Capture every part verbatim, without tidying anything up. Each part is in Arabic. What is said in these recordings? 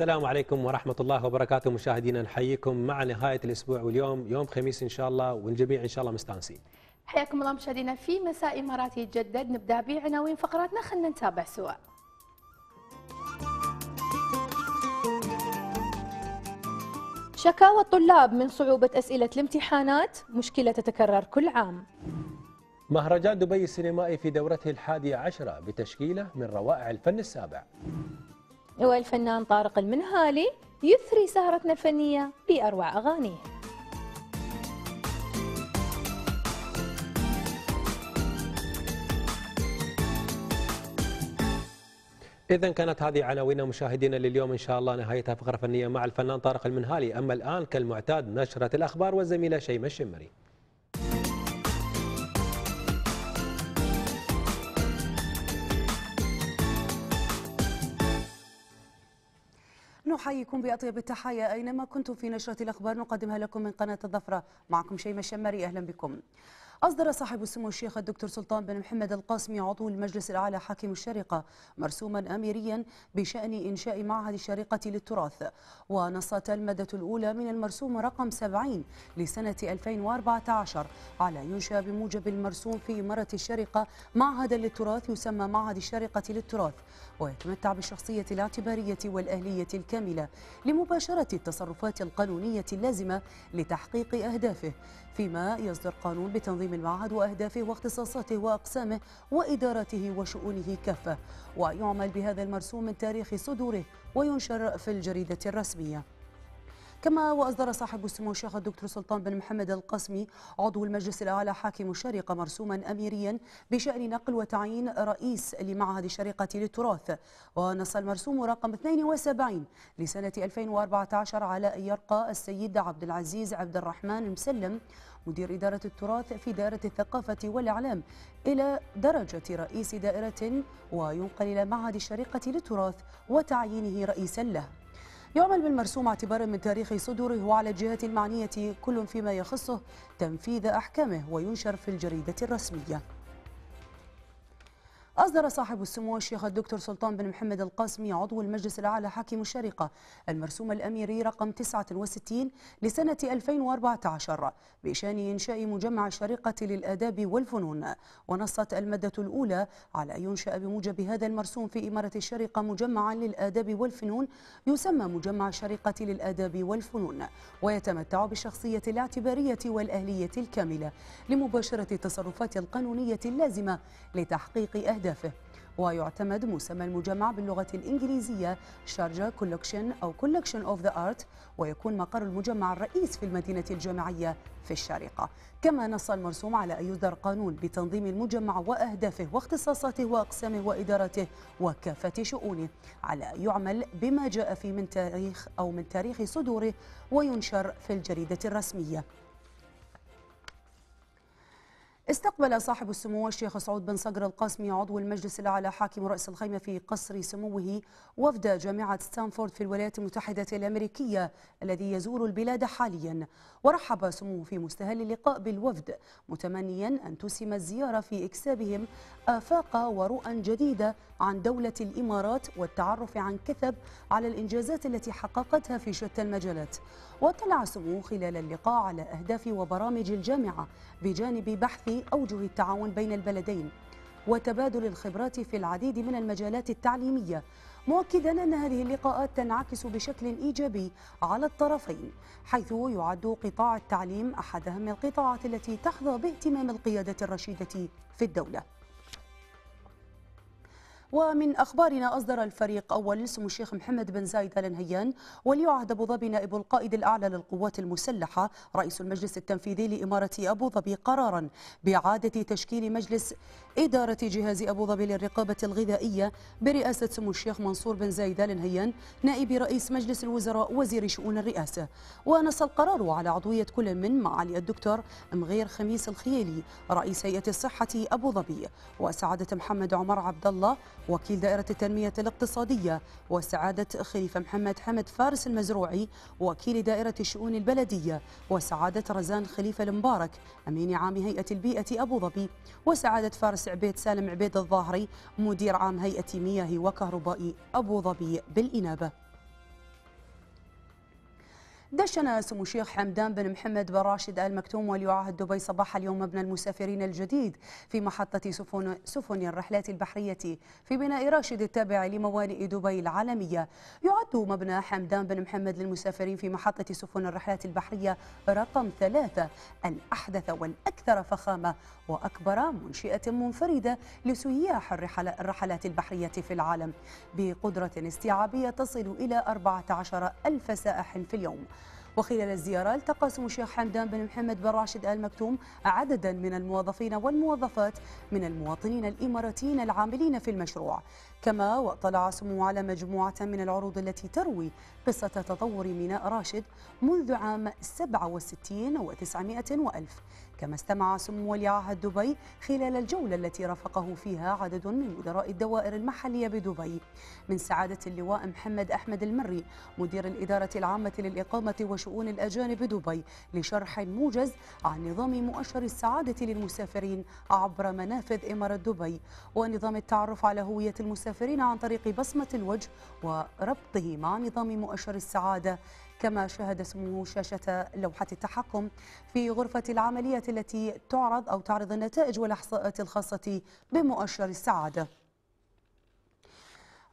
السلام عليكم ورحمة الله وبركاته. مشاهدينا نحييكم مع نهاية الأسبوع، واليوم يوم خميس إن شاء الله والجميع إن شاء الله مستانسين. حياكم الله مشاهدينا في مساء إماراتي يتجدد. نبدأ بعناوين فقراتنا، خلنا نتابع سوا. شكاوى الطلاب من صعوبة أسئلة الامتحانات، مشكلة تتكرر كل عام. مهرجان دبي السينمائي في دورته الحادية عشرة بتشكيله من روائع الفن السابع. والفنان طارق المنهالي يثري سهرتنا الفنية بأروع أغانيه. إذن كانت هذه عناوين مشاهدينا لليوم، إن شاء الله نهايتها فقرة فنية مع الفنان طارق المنهالي. أما الآن كالمعتاد نشرة الأخبار والزميلة شيماء الشامري. نحييكم بأطيب التحايا أينما كنتم. في نشرة الأخبار نقدمها لكم من قناة الظفرة، معكم شيماء الشامري، أهلا بكم. أصدر صاحب السمو الشيخ الدكتور سلطان بن محمد القاسمي عضو المجلس الأعلى حاكم الشارقة مرسوما أميريا بشأن إنشاء معهد الشارقة للتراث، ونصت المادة الأولى من المرسوم رقم سبعين لسنة ألفين وأربعة عشر على ينشأ بموجب المرسوم في إمارة الشارقة معهدا للتراث يسمى معهد الشارقة للتراث، ويتمتع بالشخصية الاعتبارية والأهلية الكاملة لمباشرة التصرفات القانونية اللازمة لتحقيق أهدافه، فيما يصدر قانون بتنظيم المعهد وأهدافه واختصاصاته وأقسامه وإدارته وشؤونه كافة، ويعمل بهذا المرسوم من تاريخ صدوره وينشر في الجريدة الرسمية. كما وأصدر صاحب السمو الشيخ الدكتور سلطان بن محمد القاسمي عضو المجلس الأعلى حاكم الشارقة مرسوما أميريا بشأن نقل وتعيين رئيس لمعهد الشارقة للتراث، ونص المرسوم رقم اثنين وسبعين لسنة ألفين وأربعة عشر على أن يرقى السيد عبد العزيز عبد الرحمن المسلم مدير إدارة التراث في دائرة الثقافة والإعلام إلى درجة رئيس دائرة، وينقل إلى معهد الشارقة للتراث وتعيينه رئيسا له. يعمل بالمرسوم اعتبارا من تاريخ صدوره وعلى الجهات المعنية كل فيما يخصه تنفيذ أحكامه، وينشر في الجريدة الرسمية. أصدر صاحب السمو الشيخ الدكتور سلطان بن محمد القاسمي عضو المجلس الأعلى حاكم الشارقة المرسوم الأميري رقم تسعة وستين لسنة ألفين وأربعة عشر بشأن إنشاء مجمع الشارقة للآداب والفنون، ونصت المادة الأولى على أن ينشأ بموجب هذا المرسوم في إمارة الشارقة مجمعا للآداب والفنون يسمى مجمع الشارقة للآداب والفنون، ويتمتع بالشخصية الاعتبارية والأهلية الكاملة لمباشرة التصرفات القانونية اللازمة لتحقيق أهدافه، ويعتمد مسمى المجمع باللغة الإنجليزية شارجا كولكشن أو كولكشن أوف ذا آرت، ويكون مقر المجمع الرئيس في المدينة الجامعية في الشارقة. كما نص المرسوم على أن يصدر قانون بتنظيم المجمع وأهدافه واختصاصاته وأقسامه وإدارته وكافة شؤونه على أن يعمل بما جاء فيه من تاريخ أو من تاريخ صدوره، وينشر في الجريدة الرسمية. استقبل صاحب السمو الشيخ سعود بن صقر القاسمي عضو المجلس الأعلى حاكم رأس الخيمة في قصر سموه وفد جامعة ستانفورد في الولايات المتحدة الأمريكية الذي يزور البلاد حاليا، ورحب سموه في مستهل اللقاء بالوفد متمنيا أن تسهم الزيارة في إكسابهم آفاق ورؤى جديدة عن دولة الإمارات والتعرف عن كثب على الإنجازات التي حققتها في شتى المجالات. واطلع سموه خلال اللقاء على أهداف وبرامج الجامعة بجانب بحث أوجه التعاون بين البلدين وتبادل الخبرات في العديد من المجالات التعليمية، مؤكدا أن هذه اللقاءات تنعكس بشكل إيجابي على الطرفين، حيث يعد قطاع التعليم أحد أهم القطاعات التي تحظى باهتمام القيادة الرشيدة في الدولة. ومن أخبارنا، أصدر الفريق أول سمو الشيخ محمد بن زايد آل نهيان ولي عهد أبو ظبي نائب القائد الأعلى للقوات المسلحة رئيس المجلس التنفيذي لإمارة أبو ظبي قرارا بإعادة تشكيل مجلس إدارة جهاز أبو ظبي للرقابة الغذائية برئاسة سمو الشيخ منصور بن زايد آل نهيان نائب رئيس مجلس الوزراء وزير شؤون الرئاسة، ونص القرار على عضوية كل من معالي الدكتور مغير خميس الخيالي رئيس هيئة الصحة أبو ظبي، وسعادة محمد عمر عبدالله وكيل دائرة التنمية الاقتصادية، وسعادة خليفة محمد حمد فارس المزروعي وكيل دائرة الشؤون البلدية، وسعادة رزان خليفة المبارك أمين عام هيئة البيئة أبو ظبي، وسعادة فارس عبيد سالم عبيد الظاهري مدير عام هيئة مياه وكهرباء أبو ظبي بالإنابة. دشن سمو الشيخ حمدان بن محمد بن راشد آل مكتوم ولي عهد دبي صباح اليوم مبنى المسافرين الجديد في محطة سفن سفن الرحلات البحرية في بناء راشد التابع لموانئ دبي العالمية. يعد مبنى حمدان بن محمد للمسافرين في محطة سفن الرحلات البحرية رقم ثلاثة الأحدث والأكثر فخامة وأكبر منشئة منفردة لسياح الرحلات البحرية في العالم بقدرة استيعابية تصل إلى أربعة عشر ألف سائح في اليوم. وخلال الزيارة التقى سمو الشيخ حمدان بن محمد بن راشد آل مكتوم عددا من الموظفين والموظفات من المواطنين الإماراتيين العاملين في المشروع، كما واطلع سمو على مجموعة من العروض التي تروي قصة تطور ميناء راشد منذ عام سبعة وستين و900 وألف. كما استمع سمو ولي عهد دبي خلال الجولة التي رافقه فيها عدد من مدراء الدوائر المحلية بدبي من سعادة اللواء محمد احمد المري مدير الإدارة العامة للإقامة وشؤون الأجانب بدبي لشرح موجز عن نظام مؤشر السعادة للمسافرين عبر منافذ إمارة دبي ونظام التعرف على هوية المسافرين عن طريق بصمة الوجه وربطه مع نظام مؤشر السعادة. كما شهد سموه شاشة لوحة التحكم في غرفة العملية التي تعرض أو تعرض النتائج والإحصاءات الخاصة بمؤشر السعادة.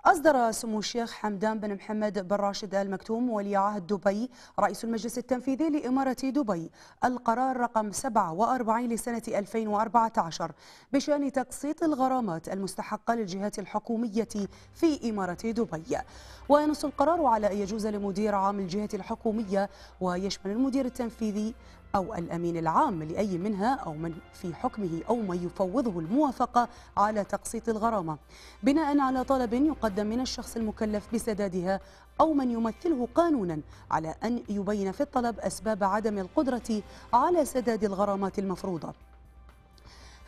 أصدر سمو الشيخ حمدان بن محمد بن راشد آل مكتوم ولي عهد دبي رئيس المجلس التنفيذي لإمارة دبي القرار رقم سبعة وأربعين لسنة ألفين وأربعة عشر بشأن تقسيط الغرامات المستحقة للجهات الحكومية في إمارة دبي. وينص القرار على أن يجوز لمدير عام الجهة الحكومية ويشمل المدير التنفيذي أو الأمين العام لأي منها أو من في حكمه أو من يفوضه الموافقة على تقسيط الغرامة بناء على طلب يقدم من الشخص المكلف بسدادها أو من يمثله قانونا، على أن يبين في الطلب أسباب عدم القدرة على سداد الغرامات المفروضة.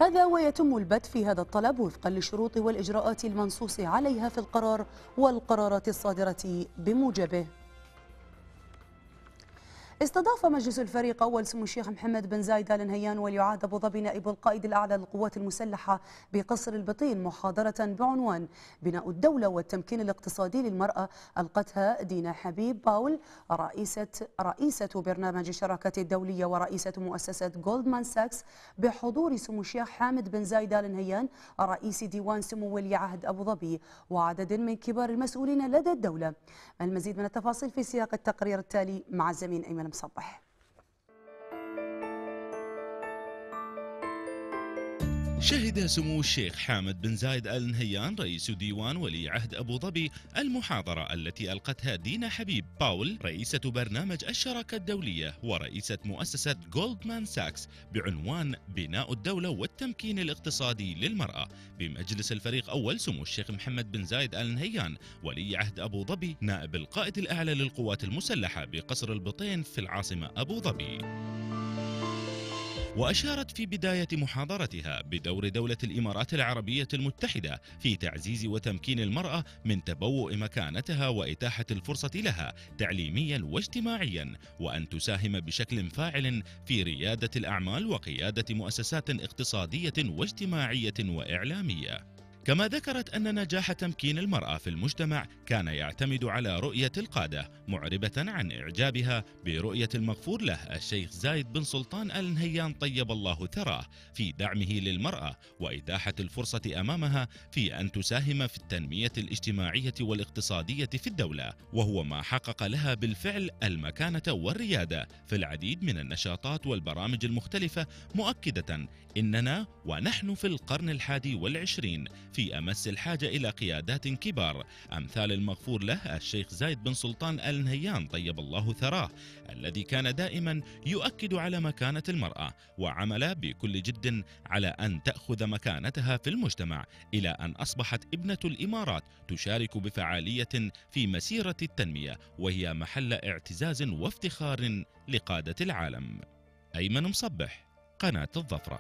هذا ويتم البت في هذا الطلب وفقا للشروط والإجراءات المنصوص عليها في القرار والقرارات الصادرة بموجبه. استضاف مجلس الفريق أول سمو الشيخ محمد بن زايد آل نهيان ولي عهد أبو ظبي نائب القائد الأعلى للقوات المسلحة بقصر البطين محاضرة بعنوان بناء الدولة والتمكين الاقتصادي للمرأة، ألقتها دينا حبيب باول رئيسة رئيسة برنامج الشراكات الدولية ورئيسة مؤسسة جولدمان ساكس بحضور سمو الشيخ حامد بن زايد آل نهيان رئيس ديوان سمو ولي عهد أبو ظبي وعدد من كبار المسؤولين لدى الدولة. المزيد من التفاصيل في سياق التقرير التالي مع الزميل أيمن مصبح. شهد سمو الشيخ حامد بن زايد آل نهيان رئيس ديوان ولي عهد أبو ظبي المحاضرة التي ألقتها دينا حبيب باول رئيسة برنامج الشراكة الدولية ورئيسة مؤسسة جولدمان ساكس بعنوان بناء الدولة والتمكين الاقتصادي للمرأة بمجلس الفريق أول سمو الشيخ محمد بن زايد آل نهيان ولي عهد أبو ظبي نائب القائد الأعلى للقوات المسلحة بقصر البطين في العاصمة أبو ظبي. وأشارت في بداية محاضرتها بدور دولة الإمارات العربية المتحدة في تعزيز وتمكين المرأة من تبوء مكانتها وإتاحة الفرصة لها تعليميا واجتماعيا، وأن تساهم بشكل فاعل في ريادة الأعمال وقيادة مؤسسات اقتصادية واجتماعية وإعلامية. كما ذكرت أن نجاح تمكين المرأة في المجتمع كان يعتمد على رؤية القادة، معربة عن إعجابها برؤية المغفور له الشيخ زايد بن سلطان آل نهيان طيب الله ثراه في دعمه للمرأة وإتاحة الفرصة أمامها في أن تساهم في التنمية الاجتماعية والاقتصادية في الدولة، وهو ما حقق لها بالفعل المكانة والريادة في العديد من النشاطات والبرامج المختلفة، مؤكدة إننا ونحن في القرن الحادي والعشرين في أمس الحاجة إلى قيادات كبار أمثال المغفور له الشيخ زايد بن سلطان آل نهيان طيب الله ثراه، الذي كان دائما يؤكد على مكانة المرأة وعمل بكل جد على أن تأخذ مكانتها في المجتمع، إلى أن أصبحت ابنة الإمارات تشارك بفعالية في مسيرة التنمية وهي محل اعتزاز وافتخار لقادة العالم. أيمن مصبح، قناة الظفرة.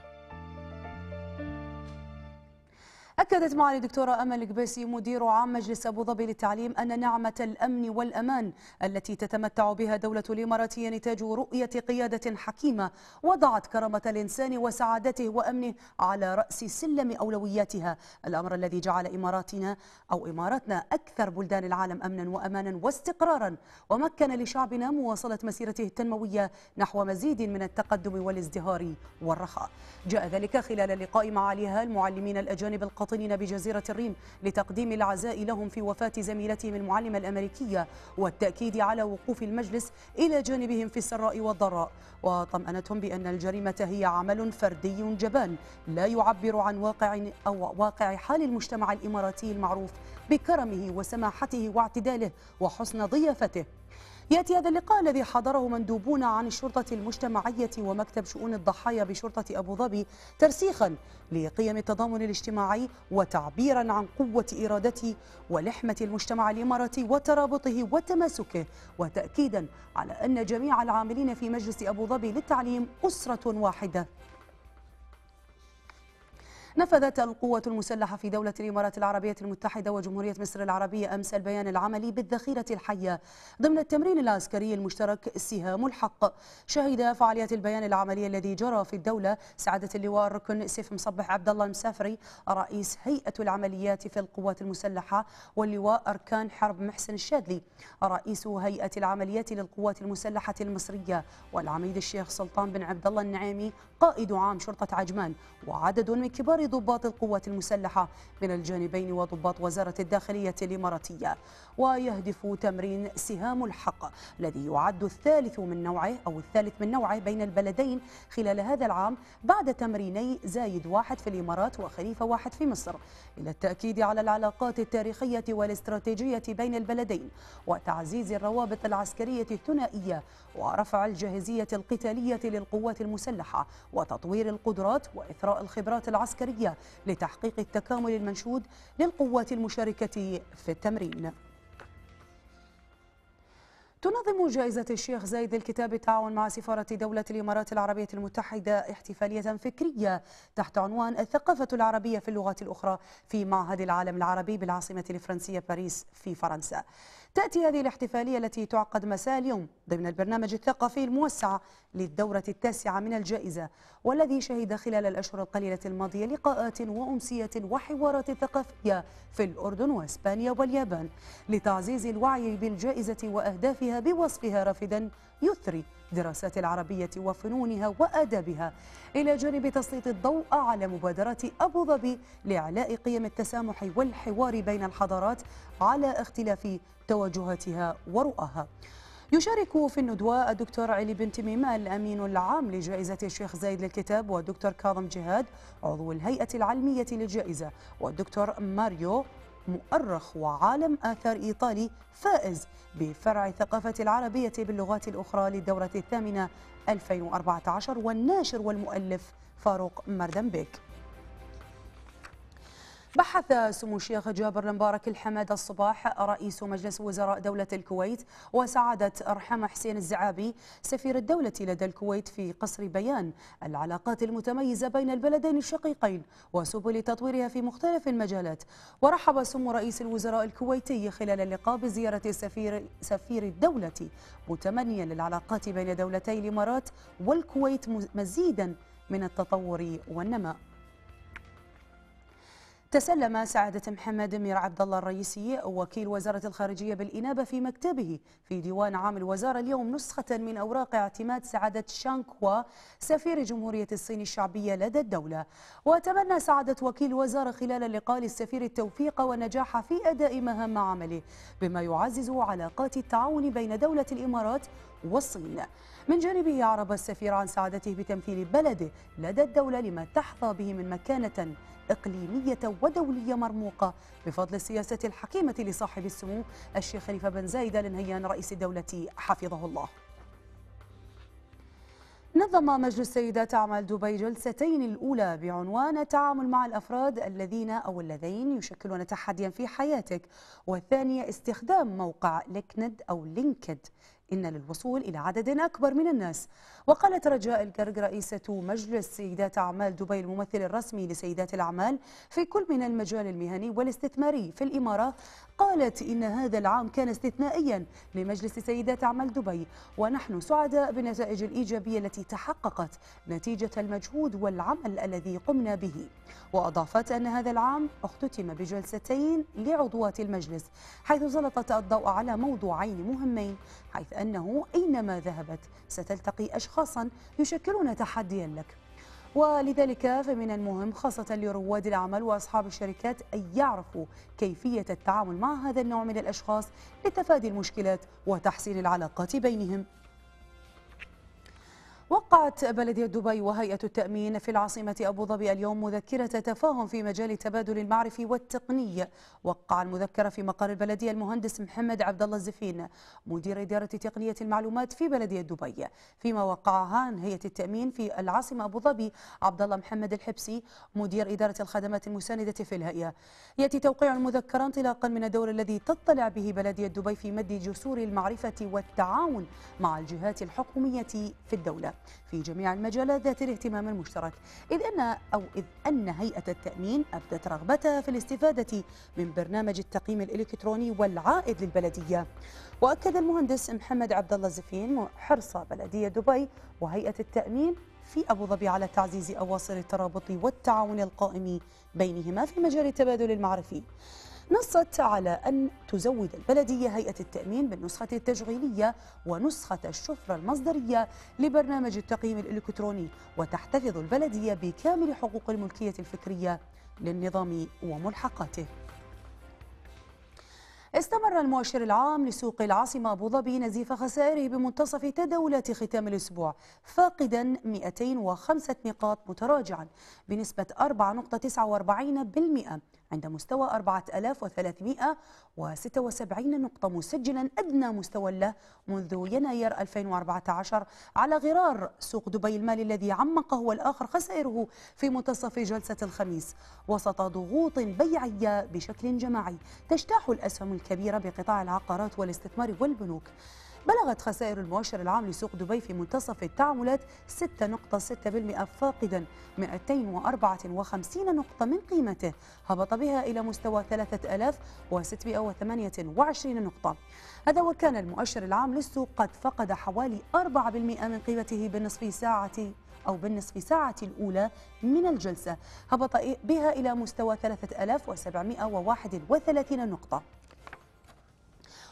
أكدت معالي الدكتورة آمال القبيسي مدير عام مجلس أبو ظبي للتعليم أن نعمة الأمن والأمان التي تتمتع بها دولة الإمارات نتاج رؤية قيادة حكيمة وضعت كرامة الإنسان وسعادته وأمنه على رأس سلم أولوياتها، الأمر الذي جعل إماراتنا أو إماراتنا أكثر بلدان العالم أمنا وأمانا واستقرارا، ومكن لشعبنا مواصلة مسيرته التنموية نحو مزيد من التقدم والازدهار والرخاء. جاء ذلك خلال اللقاء معاليها المعلمين الأجانب القاطنين بجزيرة الريم لتقديم العزاء لهم في وفاة زميلتهم المعلمة الأمريكية والتأكيد على وقوف المجلس إلى جانبهم في السراء والضراء، وطمأنتهم بأن الجريمة هي عمل فردي جبان لا يعبر عن واقع أو واقع حال المجتمع الإماراتي المعروف بكرمه وسماحته واعتداله وحسن ضيافته. يأتي هذا اللقاء الذي حضره مندوبون عن الشرطة المجتمعية ومكتب شؤون الضحايا بشرطة أبو ظبي ترسيخا لقيم التضامن الاجتماعي وتعبيرا عن قوة إرادة ولحمة المجتمع الإماراتي وترابطه وتماسكه، وتأكيدا على أن جميع العاملين في مجلس أبو ظبي للتعليم أسرة واحدة. نفذت القوة المسلحة في دولة الإمارات العربية المتحدة وجمهورية مصر العربية أمس البيان العملي بالذخيرة الحية ضمن التمرين العسكري المشترك سهام الحق. شهد فعاليات البيان العملي الذي جرى في الدولة سعادة اللواء الركن سيف مصبح عبد الله المسافري رئيس هيئة العمليات في القوات المسلحة، واللواء أركان حرب محسن الشاذلي رئيس هيئة العمليات للقوات المسلحة المصرية، والعميد الشيخ سلطان بن عبد الله النعيمي قائد عام شرطة عجمان، وعدد من كبار ضباط القوة المسلحة من الجانبين وضباط وزارة الداخلية الإماراتية. ويهدف تمرين سهام الحق الذي يعد الثالث من نوعه أو الثالث من نوعه بين البلدين خلال هذا العام بعد تمريني زايد واحد في الإمارات وخليفة واحد في مصر، إلى التأكيد على العلاقات التاريخية والاستراتيجية بين البلدين وتعزيز الروابط العسكرية الثنائية ورفع الجاهزية القتالية للقوات المسلحة وتطوير القدرات وإثراء الخبرات العسكرية لتحقيق التكامل المنشود للقوات المشاركة في التمرين. تنظم جائزة الشيخ زايد الكتاب بالتعاون مع سفارة دولة الإمارات العربية المتحدة احتفالية فكرية تحت عنوان الثقافة العربية في اللغات الأخرى في معهد العالم العربي بالعاصمة الفرنسية باريس في فرنسا. تأتي هذه الاحتفالية التي تعقد مساء اليوم ضمن البرنامج الثقافي الموسع للدورة التاسعة من الجائزة، والذي شهد خلال الأشهر القليلة الماضية لقاءات وأمسية وحوارات ثقافية في الأردن وإسبانيا واليابان لتعزيز الوعي بالجائزة وأهدافها بوصفها رافدا يثري دراسات العربية وفنونها وآدابها، إلى جانب تسليط الضوء على مبادرة أبو ظبي لإعلاء قيم التسامح والحوار بين الحضارات على اختلاف توجهاتها ورؤاها. يشارك في الندوة الدكتور علي بن تميم الأمين العام لجائزة الشيخ زايد للكتاب، والدكتور كاظم جهاد عضو الهيئة العلمية للجائزة، والدكتور ماريو مؤرخ وعالم آثار إيطالي فائز بفرع الثقافة العربية باللغات الأخرى للدورة الثامنة ألفين وأربعة عشر، والناشر والمؤلف فاروق مردم بيك. بحث سمو الشيخ جابر المبارك الحمد الصباح رئيس مجلس وزراء دولة الكويت وسعادة أرحمة حسين الزعابي سفير الدولة لدى الكويت في قصر بيان العلاقات المتميزة بين البلدين الشقيقين وسبل تطويرها في مختلف المجالات. ورحب سمو رئيس الوزراء الكويتي خلال اللقاء بزيارة سفير سفير الدولة متمنيا للعلاقات بين دولتي الإمارات والكويت مزيدا من التطور والنماء. تسلم سعادة محمد امير عبدالله الرئيسي وكيل وزارة الخارجية بالإنابة في مكتبه في ديوان عام الوزارة اليوم نسخة من أوراق اعتماد سعادة شانكوا سفير جمهورية الصين الشعبية لدى الدولة. وتمنى سعادة وكيل الوزارة خلال اللقاء للسفير التوفيق والنجاح في أداء مهام عمله بما يعزز علاقات التعاون بين دولة الإمارات والصين. من جانبه أعرب السفير عن سعادته بتمثيل بلده لدى الدولة لما تحظى به من مكانة إقليمية ودولية مرموقة بفضل السياسة الحكيمة لصاحب السمو الشيخ خليفة بن زايد آل نهيان رئيس الدولة حفظه الله. نظم مجلس سيدات أعمال دبي جلستين الأولى بعنوان التعامل مع الأفراد الذين أو اللذين يشكلون تحديا في حياتك، والثانية استخدام موقع لينكد أو لينكد إن للوصول إلى عدد أكبر من الناس. وقالت رجاء الكرج رئيسة مجلس سيدات أعمال دبي الممثل الرسمي لسيدات الأعمال في كل من المجال المهني والاستثماري في الإمارة، قالت إن هذا العام كان استثنائيا لمجلس سيدات أعمال دبي، ونحن سعداء بالنتائج الإيجابية التي تحققت نتيجة المجهود والعمل الذي قمنا به. وأضافت أن هذا العام اختتم بجلستين لعضوات المجلس، حيث سلطت الضوء على موضوعين مهمين، حيث أنه أينما ذهبت ستلتقي أشخاصا يشكلون تحديا لك، ولذلك فمن المهم خاصة لرواد الأعمال وأصحاب الشركات أن يعرفوا كيفية التعامل مع هذا النوع من الأشخاص لتفادي المشكلات وتحسين العلاقات بينهم. وقعت بلدية دبي وهيئة التأمين في العاصمة أبوظبي اليوم مذكرة تفاهم في مجال تبادل المعرفة والتقنية. وقع المذكرة في مقر البلدية المهندس محمد عبد الله الزفين مدير إدارة تقنية المعلومات في بلدية دبي، فيما وقعها عن هيئة التأمين في العاصمة أبوظبي عبد الله محمد الحبسي مدير إدارة الخدمات المساندة في الهيئة. يأتي توقيع المذكرة انطلاقا من الدور الذي تطلع به بلدية دبي في مد جسور المعرفة والتعاون مع الجهات الحكومية في الدولة في جميع المجالات ذات الاهتمام المشترك، إذ أن أو إذ أن هيئة التأمين أبدت رغبتها في الاستفادة من برنامج التقييم الإلكتروني والعائد للبلدية. وأكد المهندس محمد عبد الله الزفين حرص بلدية دبي وهيئة التأمين في أبوظبي على تعزيز أواصر الترابط والتعاون القائم بينهما في مجال التبادل المعرفي. نصت على أن تزود البلدية هيئة التأمين بالنسخة التشغيلية ونسخة الشفرة المصدرية لبرنامج التقييم الإلكتروني، وتحتفظ البلدية بكامل حقوق الملكية الفكرية للنظام وملحقاته. استمر المؤشر العام لسوق العاصمة أبوظبي نزيف خسائره بمنتصف تداولات ختام الأسبوع، فاقدا مئتين وخمسة نقاط متراجعا بنسبة أربعة فاصلة تسعة وأربعين بالمئة عند مستوى أربعة آلاف وثلاثمئة وستة وسبعين نقطة، مسجلا أدنى مستوى له منذ يناير ألفين وأربعة عشر على غرار سوق دبي المالي الذي عمقه الآخر خسائره في منتصف جلسة الخميس وسط ضغوط بيعية بشكل جماعي تجتاح الأسهم الكبيرة بقطاع العقارات والاستثمار والبنوك. بلغت خسائر المؤشر العام لسوق دبي في منتصف التعاملات ستة فاصلة ستة بالمئة فاقدا مئتين وأربعة وخمسين نقطة من قيمته، هبط بها إلى مستوى ثلاثة آلاف وستمئة وثمانية وعشرين نقطة. هذا وكان المؤشر العام للسوق قد فقد حوالي أربعة بالمئة من قيمته بالنصف ساعة أو بالنصف ساعة الأولى من الجلسة، هبط بها إلى مستوى ثلاثة آلاف وسبعمئة وواحد وثلاثين نقطة.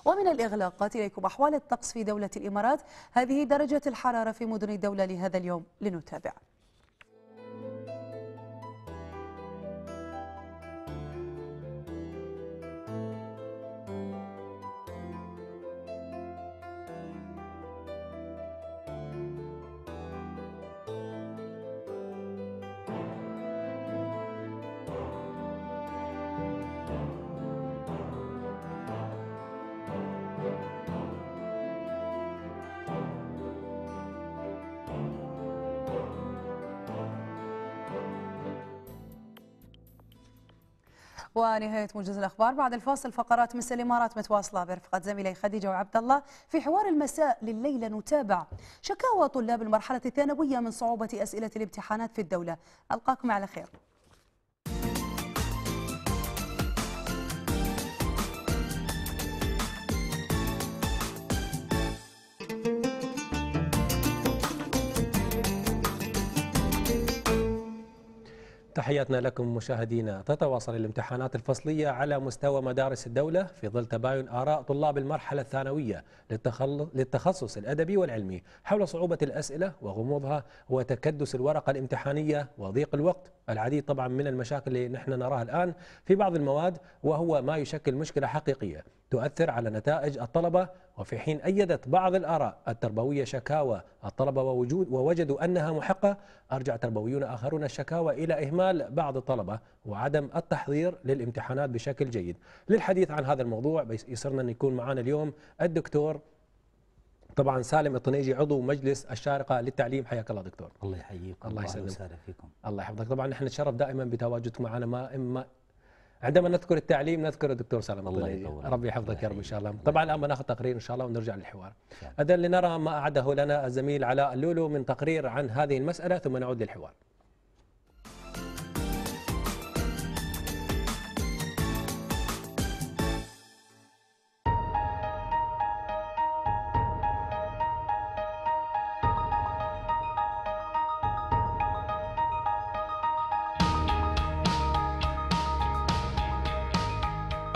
ومن الإغلاقات إليكم أحوال الطقس في دولة الإمارات، هذه درجة الحرارة في مدن الدولة لهذا اليوم لنتابع. ونهاية موجز الأخبار. بعد الفاصل فقرات مساء الإمارات متواصلة برفقة زميلي خديجة وعبد الله في حوار المساء لليلة. نتابع شكاوى طلاب المرحلة الثانوية من صعوبة أسئلة الامتحانات في الدولة. ألقاكم على خير. تحياتنا لكم مشاهدينا. تتواصل الامتحانات الفصلية على مستوى مدارس الدولة في ظل تباين آراء طلاب المرحلة الثانوية للتخصص الأدبي والعلمي حول صعوبة الأسئلة وغموضها وتكدس الورقة الامتحانية وضيق الوقت. العديد طبعا من المشاكل اللي نحن نراها الآن في بعض المواد، وهو ما يشكل مشكلة حقيقية تؤثر على نتائج الطلبة. وفي حين أيدت بعض الآراء التربوية شكاوى الطلبة ووجود ووجدوا أنها محقة، أرجع تربويون آخرون الشكاوى إلى إهمال بعض الطلبة وعدم التحضير للامتحانات بشكل جيد. للحديث عن هذا الموضوع بيصيرنا أن يكون معنا اليوم الدكتور طبعا سالم الطنيجي عضو مجلس الشارقة للتعليم. حياك الله دكتور. الله يحييكم. الله يسلمك. الله يحفظك. طبعا نحن نتشرف دائما بتواجدك معنا، ما إما عندما نذكر التعليم نذكر الدكتور سالم الطنيجي، ربي يحفظك يا رب ان شاء الله. طبعا الان بناخذ تقرير ان شاء الله ونرجع للحوار. اذا لنرى ما اعده لنا الزميل علاء اللولو من تقرير عن هذه المساله ثم نعود للحوار.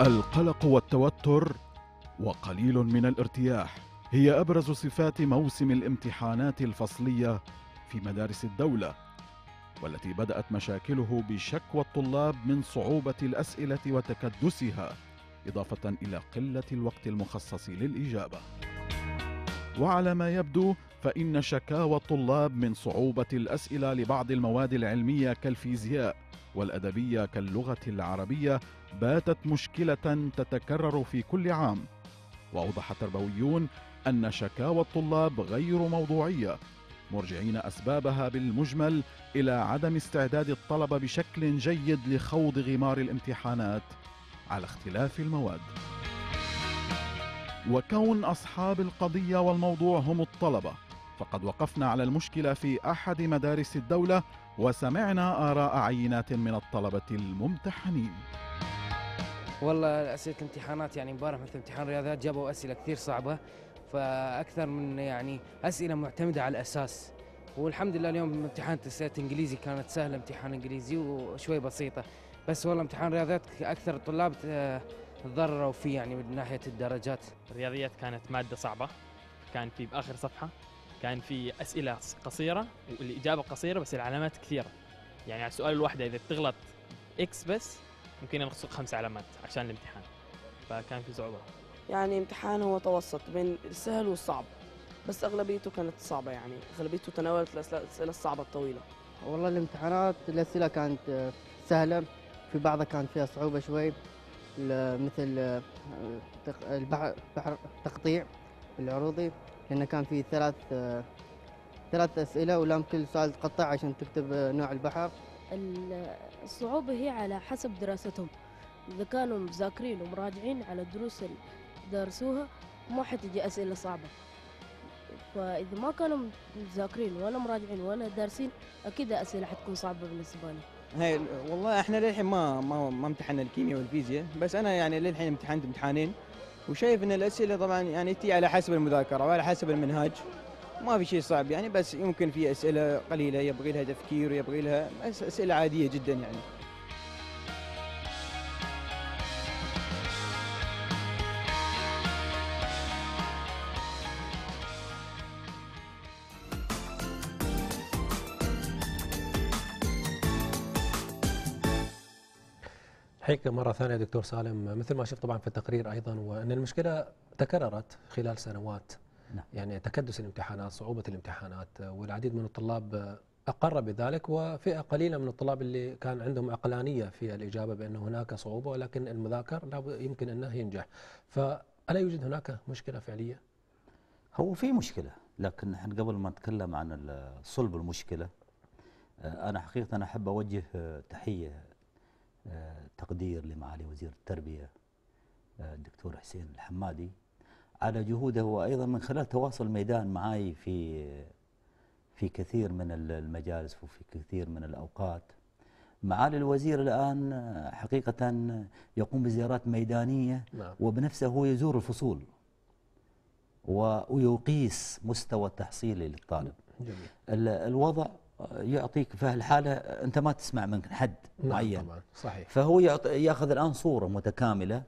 القلق والتوتر وقليل من الارتياح هي أبرز صفات موسم الامتحانات الفصلية في مدارس الدولة، والتي بدأت مشاكله بشكوى الطلاب من صعوبة الأسئلة وتكدسها، إضافة إلى قلة الوقت المخصص للإجابة. وعلى ما يبدو فإن شكاوى الطلاب من صعوبة الأسئلة لبعض المواد العلمية كالفيزياء والأدبية كاللغة العربية باتت مشكلة تتكرر في كل عام. وأوضح التربويون أن شكاوى الطلاب غير موضوعية، مرجعين أسبابها بالمجمل إلى عدم استعداد الطلبة بشكل جيد لخوض غمار الامتحانات على اختلاف المواد، وكون أصحاب القضية والموضوع هم الطلبة. فقد وقفنا على المشكلة في أحد مدارس الدولة وسمعنا آراء عينات من الطلبة الممتحنين. والله أسئلة الامتحانات، يعني امبارح مثل امتحان الرياضيات جابوا أسئلة كثير صعبة، فأكثر من يعني أسئلة معتمدة على الأساس. والحمد لله اليوم امتحان أسئلة إنجليزي كانت سهلة، امتحان إنجليزي وشوي بسيطة، بس والله امتحان الرياضيات أكثر الطلاب تضرروا فيه يعني من ناحية الدرجات. الرياضيات كانت مادة صعبة، كان في بآخر صفحة كان في أسئلة قصيرة والإجابة قصيرة بس العلامات كثيرة، يعني على السؤال الواحدة إذا تغلط إكس بس ممكن ينقصوك خمس علامات عشان الامتحان، فكان في صعوبة. يعني امتحان هو متوسط بين السهل والصعب، بس أغلبيته كانت صعبة، يعني أغلبيته تناولت الأسئلة الصعبة الطويلة. والله الامتحانات الأسئلة كانت سهلة، في بعضها كان فيها صعوبة شوي، مثل التقطيع العروضي، لأن كان في ثلاث ثلاث أسئلة ولازم كل سؤال تقطع عشان تكتب نوع البحر. الصعوبة هي على حسب دراستهم، إذا كانوا مذاكرين ومراجعين على الدروس اللي درسوها ما حتجي أسئلة صعبة، فإذا ما كانوا مذاكرين ولا مراجعين ولا دارسين أكيد أسئلة حتكون صعبة بالنسبة لي. هي والله إحنا للحين ما ما ما امتحنا الكيمياء والفيزياء، بس أنا يعني للحين امتحنت امتحانين وشايف ان الاسئله طبعا يعني تي على حسب المذاكره وعلى حسب المنهج، ما في شيء صعب يعني، بس يمكن في اسئله قليله يبغي لها تفكير ويبغي لها، بس اسئله عاديه جدا يعني. هيك مرة ثانية دكتور سالم، مثل ما شفت طبعا في التقرير أيضا، وأن المشكلة تكررت خلال سنوات، يعني تكدس الامتحانات، صعوبة الامتحانات، والعديد من الطلاب أقر بذلك، وفئة قليلة من الطلاب اللي كان عندهم عقلانية في الإجابة بأن هناك صعوبة، ولكن المذاكر لا يمكن أنه ينجح. فألا يوجد هناك مشكلة فعلية؟ هو في مشكلة، لكن نحن قبل ما نتكلم عن صلب المشكلة، أنا حقيقة أنا أحب أوجه تحية تقدير لمعالي وزير التربية الدكتور حسين الحمادي على جهوده، وأيضا من خلال تواصل ميدان معي في في كثير من المجالس وفي كثير من الأوقات. معالي الوزير الآن حقيقة يقوم بزيارات ميدانية، وبنفسه هو يزور الفصول ويقيس مستوى التحصيل للطالب. الوضع يعطيك في الحالة أنت ما تسمع من حد معين، صحيح. فهو يأخذ الآن صورة متكاملة،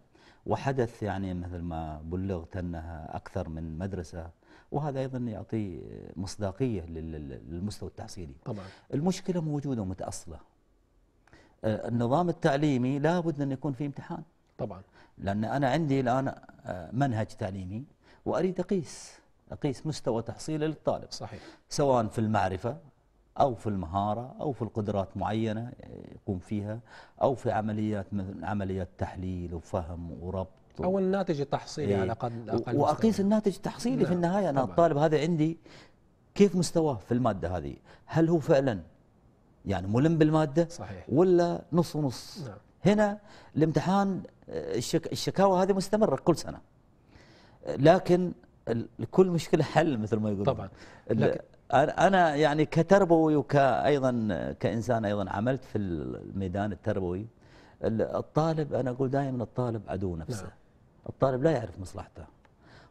وحدث يعني مثل ما بلغت أنها أكثر من مدرسة، وهذا أيضا يعطي مصداقية للمستوى التحصيلي. طبعا المشكلة موجودة ومتأصلة. النظام التعليمي لا بد أن يكون فيه امتحان، طبعا، لأن أنا عندي الآن منهج تعليمي وأريد أقيس أقيس مستوى تحصيلي للطالب، صحيح، سواء في المعرفة أو في المهارة أو في القدرات معينة يقوم فيها، أو في عمليات مثل عمليات تحليل وفهم وربط، أو الناتج التحصيلي على أقل أقل وأقيس الناتج التحصيلي. نعم. في النهاية أنا طبعا الطالب هذا عندي كيف مستواه في المادة هذه، هل هو فعلا يعني ملم بالمادة، صحيح، ولا نص ونص؟ نعم. هنا الامتحان الشكاوى هذه مستمرة كل سنة، لكن لكل مشكلة حل مثل ما يقولون. طبعا أنا يعني كتربوي وكأيضا كإنسان أيضا عملت في الميدان التربوي، الطالب أنا أقول دائما الطالب عدو نفسه. نعم. الطالب لا يعرف مصلحته،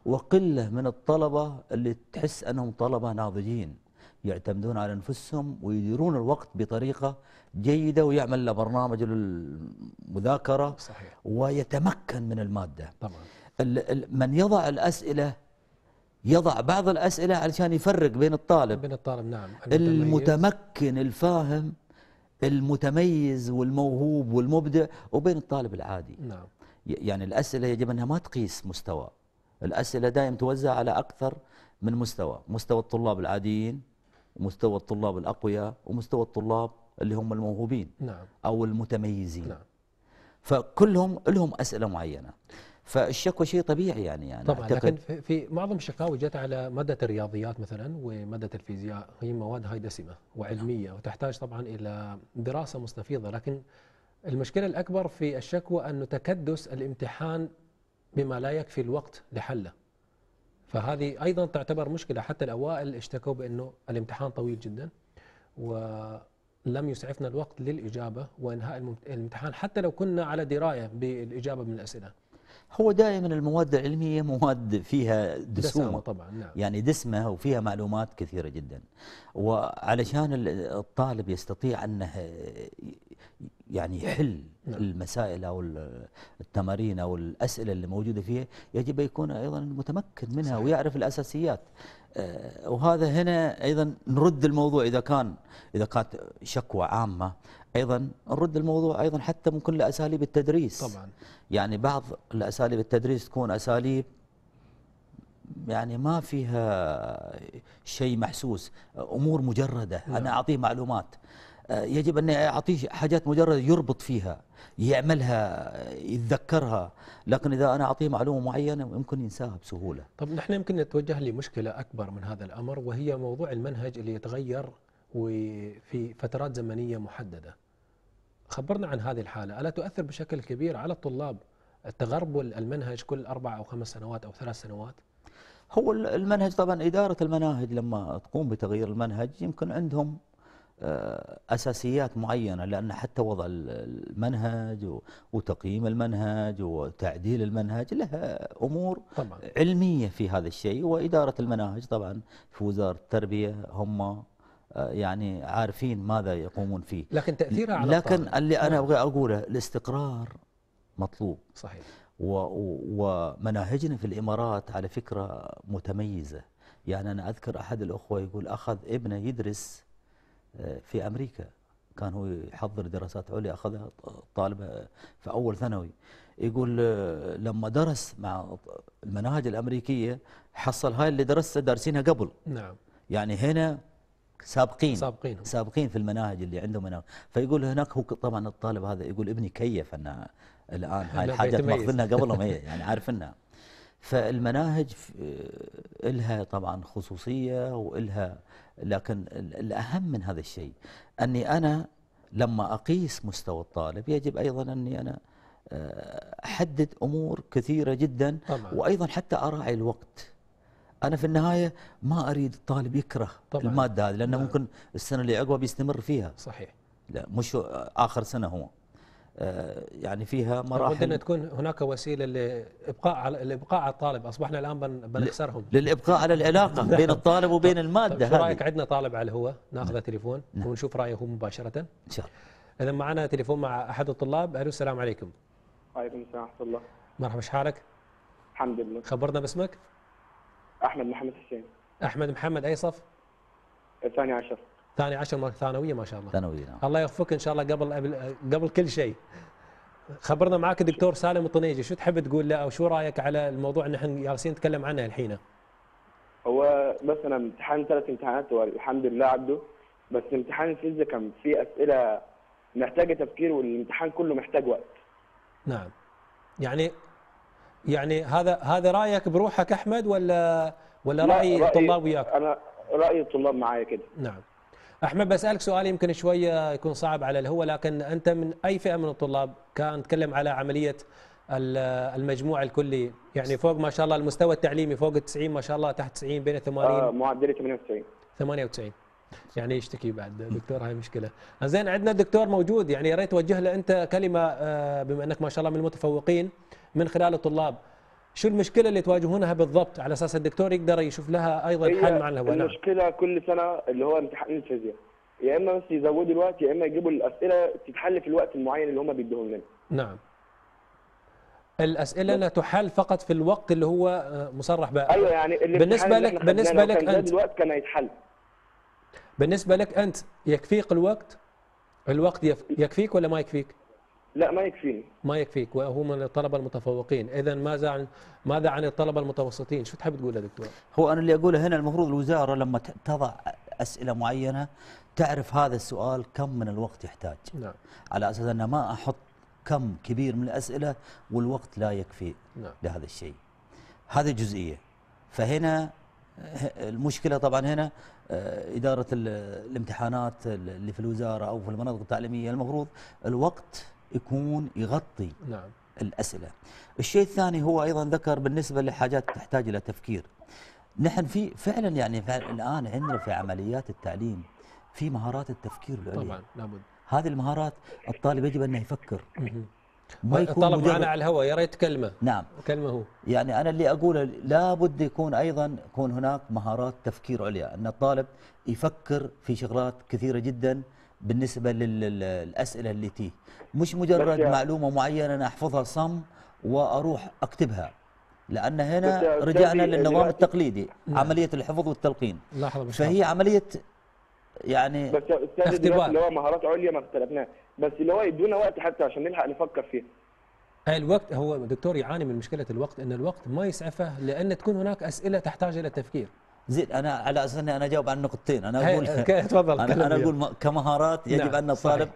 وقلة من الطلبة اللي تحس أنهم طلبة ناضجين يعتمدون على أنفسهم ويديرون الوقت بطريقة جيدة ويعمل له برنامج للمذاكرة. صحيح. ويتمكن من المادة. طبعا. من يضع الأسئلة يضع بعض الأسئلة علشان يفرق بين الطالب بين الطالب نعم المتمكن الفاهم المتميز والموهوب والمبدع وبين الطالب العادي. نعم. يعني الأسئلة يجب أنها ما تقيس مستوى، الأسئلة دائما توزع على أكثر من مستوى، مستوى الطلاب العاديين ومستوى الطلاب الأقوياء ومستوى الطلاب اللي هم الموهوبين. نعم. أو المتميزين. نعم. فكلهم لهم أسئلة معينة، فالشكوى شيء طبيعي يعني, يعني طبعا. لكن في معظم الشكاوى جت على مادة الرياضيات مثلا ومادة الفيزياء، هي مواد هاي دسمة وعلمية. نعم. وتحتاج طبعا إلى دراسة مستفيضة، لكن المشكلة الأكبر في الشكوى أنه تكدس الامتحان بما لا يكفي الوقت لحله، فهذه أيضا تعتبر مشكلة. حتى الأوائل اشتكوا بأنه الامتحان طويل جدا ولم يسعفنا الوقت للإجابة وإنهاء الامتحان حتى لو كنا على دراية بالإجابة من الأسئلة. هو دائما المواد العلمية مواد فيها دسومة طبعا. نعم. يعني دسمة وفيها معلومات كثيرة جدا، وعلشان الطالب يستطيع أنه يعني يحل المسائل أو التمارين أو الأسئلة اللي موجودة فيها يجب يكون أيضا متمكن منها. صحيح. ويعرف الأساسيات. وهذا هنا أيضا نرد الموضوع إذا كان إذا كانت شكوى عامة، أيضا نرد الموضوع أيضا حتى ممكن لأساليب التدريس. طبعا. يعني بعض الأساليب التدريس تكون أساليب يعني ما فيها شيء محسوس، أمور مجردة. نعم. أنا أعطيه معلومات، يجب أن أعطيه حاجات مجرد يربط فيها يعملها يتذكرها، لكن إذا أنا أعطيه معلومة معينة يمكن ينساها بسهولة. طب نحن يمكن نتوجه لمشكلة أكبر من هذا الأمر، وهي موضوع المنهج اللي يتغير وفي فترات زمنية محددة. خبرنا عن هذه الحالة، ألا تؤثر بشكل كبير على الطلاب تغربل المنهج كل أربع أو خمس سنوات أو ثلاث سنوات؟ هو المنهج طبعا إدارة المناهج لما تقوم بتغيير المنهج يمكن عندهم أساسيات معينة، لأن حتى وضع المنهج وتقييم المنهج وتعديل المنهج لها أمور طبعاً. علمية في هذا الشيء، وإدارة المناهج طبعا في وزارة التربية هم يعني عارفين ماذا يقومون فيه، لكن تأثيرها على لكن الطالب. اللي أنا أبغى أقوله الاستقرار مطلوب. صحيح. ومناهجنا في الإمارات على فكرة متميزة، يعني أنا أذكر أحد الأخوة يقول أخذ ابنه يدرس في أمريكا، كان هو يحضر دراسات عليا، أخذها طالبة في أول ثانوي، يقول لما درس مع المناهج الأمريكية حصل هاي اللي درسها دارسينها قبل. نعم. يعني هنا سابقين سابقين سابقين في المناهج اللي عندهم مناهج. فيقول هناك هو طبعا الطالب هذا يقول ابني كيف أن الآن هاي الحاجات ماخذينها قبلهم، هي يعني عارفينها. فالمناهج إلها طبعا خصوصية وإلها، لكن الأهم من هذا الشيء أني أنا لما أقيس مستوى الطالب يجب أيضا أني أنا أحدد أمور كثيرة جدا طبعاً. وأيضا حتى أراعي الوقت، أنا في النهاية ما أريد الطالب يكره طبعاً. المادة هذه، لأنه ممكن السنة اللي عقبها بيستمر فيها. صحيح. لا مش آخر سنة هو يعني فيها مراحل، بدنا تكون هناك وسيله لابقاء على الابقاء على الطالب. اصبحنا الان بنخسرهم للابقاء على العلاقه بين الطالب وبين الماده. شو رايك عندنا طالب على الهواء ناخذ تليفون ونشوف رايه هو مباشره ان شاء الله؟ اذا معنا تليفون مع احد الطلاب. الو السلام عليكم. وعليكم السلام ورحمه الله. مرحبا، ايش حالك؟ الحمد لله. خبرنا باسمك. احمد محمد حسين. احمد محمد اي صف؟ الثاني عشر. ثاني عشر ثانوية ما شاء الله. ثانوية نعم. الله يوفقك إن شاء الله قبل قبل كل شيء. خبرنا معك دكتور سالم الطنيجي، شو تحب تقول له أو شو رأيك على الموضوع اللي نحن جالسين نتكلم عنه الحين؟ هو بس أنا امتحان ثلاث امتحانات والحمد لله عبده، بس امتحان الفيزياء كان فيه أسئلة محتاجة تفكير والامتحان كله محتاج وقت. نعم. يعني يعني هذا هذا رأيك بروحك أحمد ولا ولا رأي الطلاب وياك؟ أنا رأي الطلاب معايا كده. نعم. احمد، بسالك سؤال يمكن شويه يكون صعب على الهو، لكن انت من اي فئه من الطلاب؟ كان نتكلم على عمليه المجموع الكلي، يعني فوق ما شاء الله المستوى التعليمي فوق التسعين ما شاء الله، تحت تسعين، بين ثمانين. اه معدلي ثمانية وتسعين. ثمانية وتسعين يعني يشتكي بعد دكتور، هاي مشكله. زين، عندنا دكتور موجود، يعني يا ريت توجه له انت كلمه بما انك ما شاء الله من المتفوقين من خلال الطلاب. شو المشكله اللي تواجهونها بالضبط على اساس الدكتور يقدر يشوف لها ايضا حل مع الهواء؟ المشكله كل سنه اللي هو امتحان الفيزياء، يا اما بس يزودوا الوقت، يا اما يجيبوا الاسئله تتحل في الوقت المعين اللي هم بيدوهم لنا. نعم. الاسئله لا تحل فقط في الوقت اللي هو مصرح بقى. ايوه، يعني بالنسبه لك بالنسبه لك انت الوقت كان يتحل. بالنسبه لك انت يكفيك الوقت؟ الوقت يكفيك ولا ما يكفيك؟ لا ما يكفيني. ما يكفيك، وهو من الطلبه المتفوقين. اذا ماذا عن ماذا عن الطلبه المتوسطين؟ شو تحب تقول يا دكتور؟ هو انا اللي اقوله هنا، المفروض الوزاره لما تضع اسئله معينه تعرف هذا السؤال كم من الوقت يحتاج. نعم. على اساس ان ما احط كم كبير من الاسئله والوقت لا يكفي. نعم. لهذا الشيء. هذه جزئيه. فهنا المشكله طبعا هنا اداره الامتحانات اللي في الوزاره او في المناطق التعليميه، المفروض الوقت يكون يغطي. نعم. الاسئله. الشيء الثاني هو ايضا ذكر بالنسبه لحاجات تحتاج الى تفكير. نحن في فعلا يعني فعلا الان عندنا في عمليات التعليم في مهارات التفكير العليا. طبعا لابد. هذه المهارات الطالب يجب انه يفكر. ما يكون الطالب معنا على الهواء، يا ريت كلمه. نعم. كلمه هو. يعني انا اللي اقوله لابد يكون ايضا يكون هناك مهارات تفكير عليا، ان الطالب يفكر في شغلات كثيره جدا بالنسبه للاسئله اللي تيه، مش مجرد معلومه معينه انا احفظها صم واروح اكتبها، لان هنا رجعنا للنظام التقليدي. نعم. عمليه الحفظ والتلقين. لحظه، مش فهي عمليه يعني بس اختبار اللي هو مهارات عليا ما اختلفناها، بس اللي هو يدونا وقت حتى عشان نلحق نفكر فيها. الوقت هو دكتور يعاني من مشكله الوقت، ان الوقت ما يسعفه لان تكون هناك اسئله تحتاج الى التفكير. زين، انا على اساس اني انا اجاوب عن نقطتين، انا اقول تفضل. انا, أنا اقول كمهارات يجب. نعم. ان الطالب،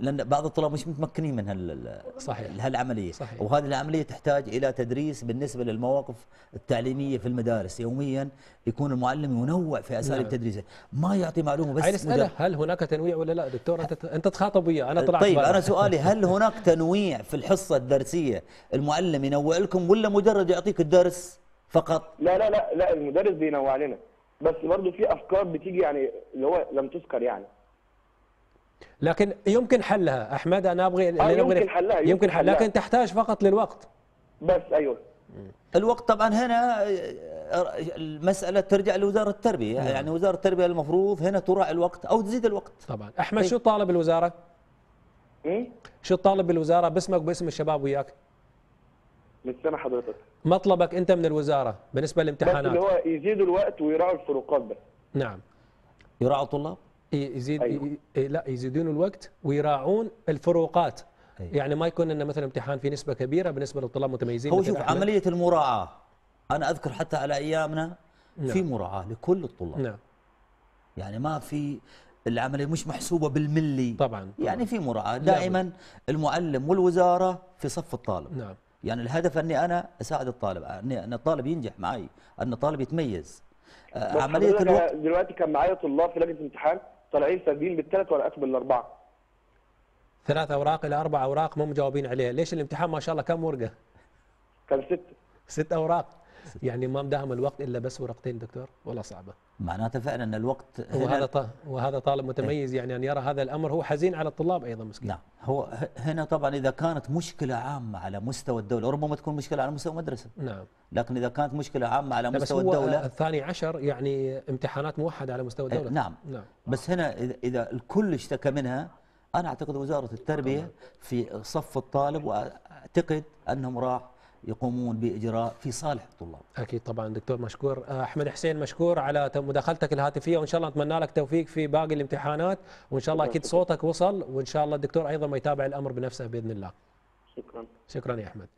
لان بعض الطلاب مش متمكنين من هال صحيح هالعمليه. صحيح. وهذه العمليه تحتاج الى تدريس بالنسبه للمواقف التعليميه في المدارس يوميا، يكون المعلم ينوع في اساليب. نعم. تدريسه، ما يعطي معلومه بس. نسأله هل هناك تنويع ولا لا دكتور؟ انت انت تخاطب وياه، انا طلعت. طيب بارك. انا سؤالي هل هناك تنويع في الحصه الدرسيه؟ المعلم ينوع لكم ولا مجرد يعطيك الدرس فقط؟ لا لا لا لا، المدرس بينوع لنا، بس برضه في افكار بتيجي يعني اللي هو لم تذكر يعني. لكن يمكن حلها احمد، انا ابغي اللي يمكن, يمكن حلها يمكن حلها لكن تحتاج فقط للوقت. بس ايوه. الوقت طبعا هنا المساله ترجع لوزاره التربيه، مم. يعني وزاره التربيه المفروض هنا تراعي الوقت او تزيد الوقت. طبعا احمد. طيب. شو طالب الوزاره؟ امم شو طالب الوزاره باسمك وباسم الشباب وياك؟ نسمع حضرتك مطلبك انت من الوزاره بالنسبه للامتحانات، بس اللي هو يزيدوا الوقت ويراعوا الفروقات بس. نعم. يراعوا الطلاب؟ يزيد. أيوة. لا، يزيدون الوقت ويراعون الفروقات. أيوة. يعني ما يكون انه مثلا امتحان في نسبه كبيره بالنسبه للطلاب متميزين. هو شوف عمليه المراعاه، انا اذكر حتى على ايامنا. نعم. في مراعاه لكل الطلاب. نعم. يعني ما في العمليه مش محسوبه بالملي. طبعا, طبعاً. يعني في مراعاه دائما. نعم. المعلم والوزاره في صف الطالب. نعم. يعني الهدف اني انا اساعد الطالب، اني ان الطالب ينجح معي، ان الطالب يتميز. عمليه الوقت دلوقتي كان معايا طلاب في لجنه امتحان طالعين سابقين بالثلاث ورقات بالاربعه. ثلاث اوراق الى اربع اوراق مو مجاوبين عليها، ليش الامتحان ما شاء الله كم ورقه؟ كان ست. ست اوراق. ست. يعني ما مداهم الوقت الا بس ورقتين دكتور، والله صعبه. معناته فعلا ان الوقت وهذا طالب وهذا طالب متميز. ايه. يعني ان يرى هذا الامر هو حزين على الطلاب ايضا مسكين. نعم. هو هنا طبعا اذا كانت مشكله عامه على مستوى الدوله، ربما تكون مشكله على مستوى المدرسه. نعم. لكن اذا كانت مشكله عامه على مستوى الدوله، الثاني عشر يعني امتحانات موحده على مستوى الدوله. نعم. نعم. بس هنا اذا الكل اشتكى منها، انا اعتقد وزاره التربيه في صف الطالب، واعتقد انهم راح يقومون باجراء في صالح الطلاب. اكيد طبعا دكتور، مشكور. احمد حسين مشكور على مداخلتك الهاتفيه، وان شاء الله نتمنى لك توفيق في باقي الامتحانات، وان شاء الله اكيد صوتك وصل، وان شاء الله الدكتور ايضا ما يتابع الامر بنفسه باذن الله. شكرا. شكرا يا احمد.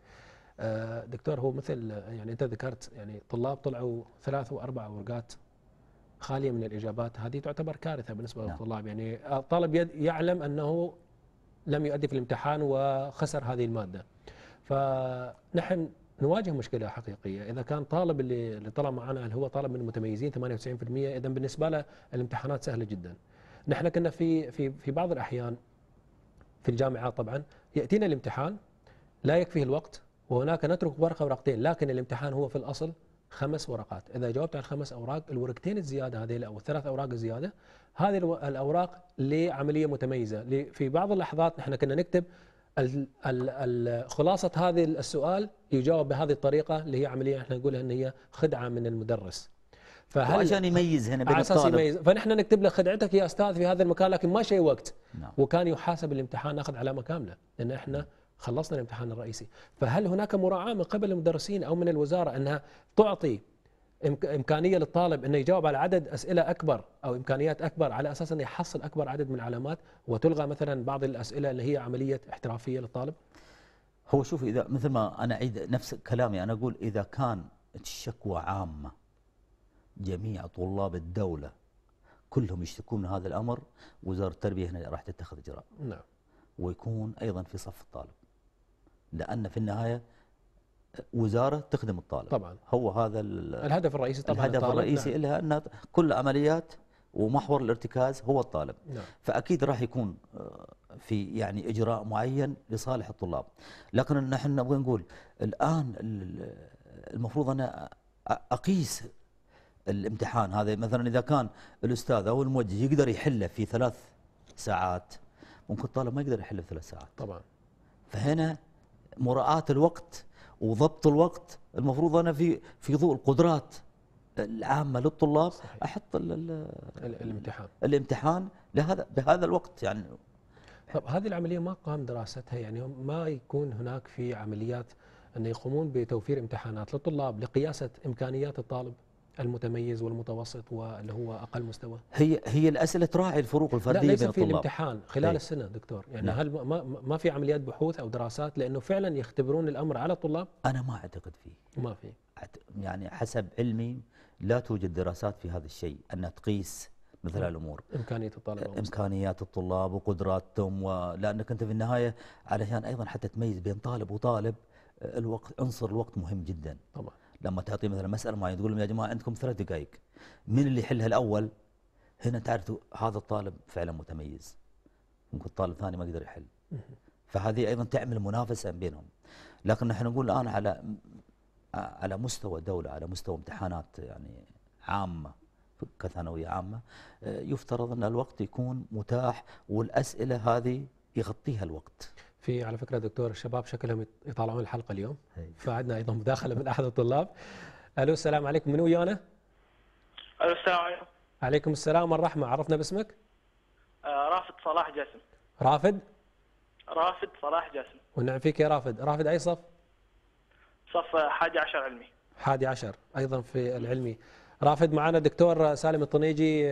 دكتور، هو مثل يعني انت ذكرت يعني طلاب طلعوا ثلاث واربع ورقات خاليه من الاجابات، هذه تعتبر كارثه بالنسبه للطلاب. يعني الطالب يعلم انه لم يؤدي في الامتحان وخسر هذه الماده. فنحن نواجه مشكله حقيقيه، اذا كان طالب اللي, اللي طلع معنا هل هو طالب من المتميزين ثمانية وتسعين بالمئة، اذا بالنسبه له الامتحانات سهله جدا. نحن كنا في في في بعض الأحيان في الجامعات طبعا يأتينا الامتحان لا يكفيه الوقت، وهناك نترك ورقة ورقتين، لكن الامتحان هو في الأصل خمس ورقات. إذا جاوبت على الخمس أوراق، الورقتين الزيادة هذه أو الثلاث أوراق الزيادة، هذه الأوراق لعملية متميزة. في بعض اللحظات نحن كنا نكتب خلاصة هذا السؤال يجاوب بهذه الطريقة اللي هي عملية احنا نقولها ان هي خدعة من المدرس. فهل عشان يميز هنا بين الطالب، فنحن نكتب له خدعتك يا استاذ في هذا المكان، لكن ما شيء وقت. نعم. وكان يحاسب الامتحان، ناخذ علامة كاملة لان احنا خلصنا الامتحان الرئيسي. فهل هناك مراعاة من قبل المدرسين او من الوزارة انها تعطي إمكانية للطالب أنه يجاوب على عدد أسئلة أكبر أو إمكانيات أكبر على أساس أنه يحصل أكبر عدد من العلامات، وتلغى مثلا بعض الأسئلة اللي هي عملية احترافية للطالب؟ هو شوف، إذا مثل ما أنا أعيد نفس كلامي، أنا أقول إذا كان الشكوى عامة جميع طلاب الدولة كلهم يشتكون من هذا الأمر، وزارة التربية هنا راح تتخذ إجراء. نعم. ويكون أيضا في صف الطالب، لأن في النهاية وزارة تخدم الطالب. طبعا هو هذا الهدف الرئيسي، طبعا الهدف الرئيسي نعم. لها أن كل عمليات ومحور الارتكاز هو الطالب. نعم. فأكيد راح يكون في يعني إجراء معين لصالح الطلاب، لكن نحن نبغى نقول الآن المفروض أنا أقيس الامتحان هذا. مثلا إذا كان الأستاذ أو الموجه يقدر يحله في ثلاث ساعات، ممكن الطالب ما يقدر يحله في ثلاث ساعات. طبعا فهنا مراعاة الوقت وضبط الوقت، المفروض انا في في ضوء القدرات العامه للطلاب صحيح. احط ال ال الامتحان الامتحان لهذا بهذا الوقت يعني. طب هذه العمليه ما قام دراستها، يعني ما يكون هناك في عمليات ان يقومون بتوفير امتحانات للطلاب لقياسه امكانيات الطالب المتميز والمتوسط واللي هو اقل مستوى؟ هي هي الاسئله تراعي الفروق الفرديه بين الطلاب. لا، ليس في الامتحان خلال السنه دكتور، يعني هل ما ما في عمليات بحوث او دراسات لانه فعلا يختبرون الامر على الطلاب؟ انا ما اعتقد فيه، ما في يعني حسب علمي لا توجد دراسات في هذا الشيء ان تقيس مثل الامور امكانيات الطلاب امكانيات الطلاب وقدراتهم، ولانك انت في النهايه علشان ايضا حتى تميز بين طالب وطالب الوقت، عنصر الوقت مهم جدا. طبعا لما تعطي مثلا مسألة معينة تقول لهم يا جماعة عندكم ثلاث دقائق، من اللي يحلها الأول؟ هنا تعرف هذا الطالب فعلا متميز، ممكن طالب ثاني ما يقدر يحل. فهذه أيضا تعمل منافسة بينهم. لكن نحن نقول الآن على على مستوى دولة، على مستوى امتحانات يعني عامة كثانوية عامة، يفترض أن الوقت يكون متاح والأسئلة هذه يغطيها الوقت. في على فكرة دكتور الشباب شكلهم يطالعون الحلقة اليوم، فعندنا أيضا مداخلة من أحد الطلاب. ألو السلام عليكم، من ويانا؟ ألو السلام عليكم. عليكم السلام والرحمة، عرفنا باسمك؟ آه رافد صلاح جاسم. رافد؟ رافد صلاح جاسم. ونعم فيك يا رافد، رافد أي صف؟ صف حادي عشر علمي. حادي عشر أيضا في العلمي. رافد معنا دكتور سالم الطنيجي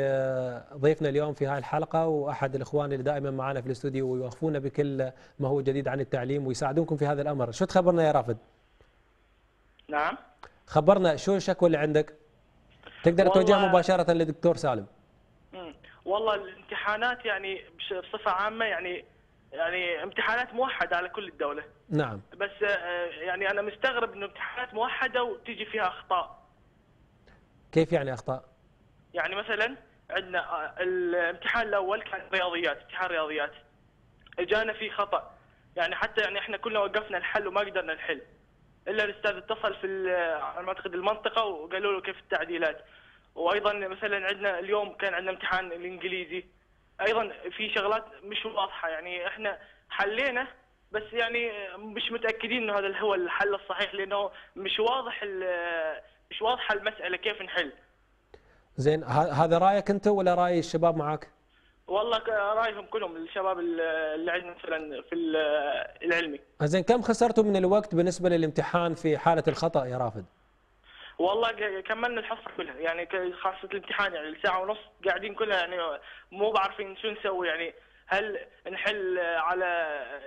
ضيفنا اليوم في هاي الحلقة، وأحد الإخوان اللي دائما معنا في الاستوديو ويوقفونا بكل ما هو جديد عن التعليم ويساعدونكم في هذا الأمر. شو تخبرنا يا رافد؟ نعم؟ خبرنا شو الشكوى اللي عندك؟ تقدر توجهها مباشرة للدكتور سالم. امم والله الامتحانات يعني بصفة عامة يعني يعني امتحانات موحدة على كل الدولة. نعم. بس يعني أنا مستغرب إنه امتحانات موحدة وتيجي فيها أخطاء. كيف يعني اخطاء؟ يعني مثلا عندنا الامتحان الاول كان رياضيات، امتحان رياضيات اجانا فيه خطا، يعني حتى يعني احنا كلنا وقفنا الحل وما قدرنا نحل الا الاستاذ اتصل في على ما اعتقد المنطقه وقالوا له كيف التعديلات. وايضا مثلا عندنا اليوم كان عندنا امتحان الانجليزي ايضا في شغلات مش واضحه، يعني احنا حلينا بس يعني مش متاكدين انه هذا هو الحل الصحيح لانه مش واضح مش واضحه المساله كيف نحل. زين، هذا رايك انت ولا راي الشباب معك؟ والله رايهم كلهم الشباب اللي عندنا مثلا في العلمي. زين، كم خسرتوا من الوقت بالنسبه للامتحان في حاله الخطا يا رافد؟ والله كملنا الحصه كلها، يعني خاصه الامتحان يعني الساعه ونص قاعدين كلها يعني مو بعرفين شو نسوي، يعني هل نحل على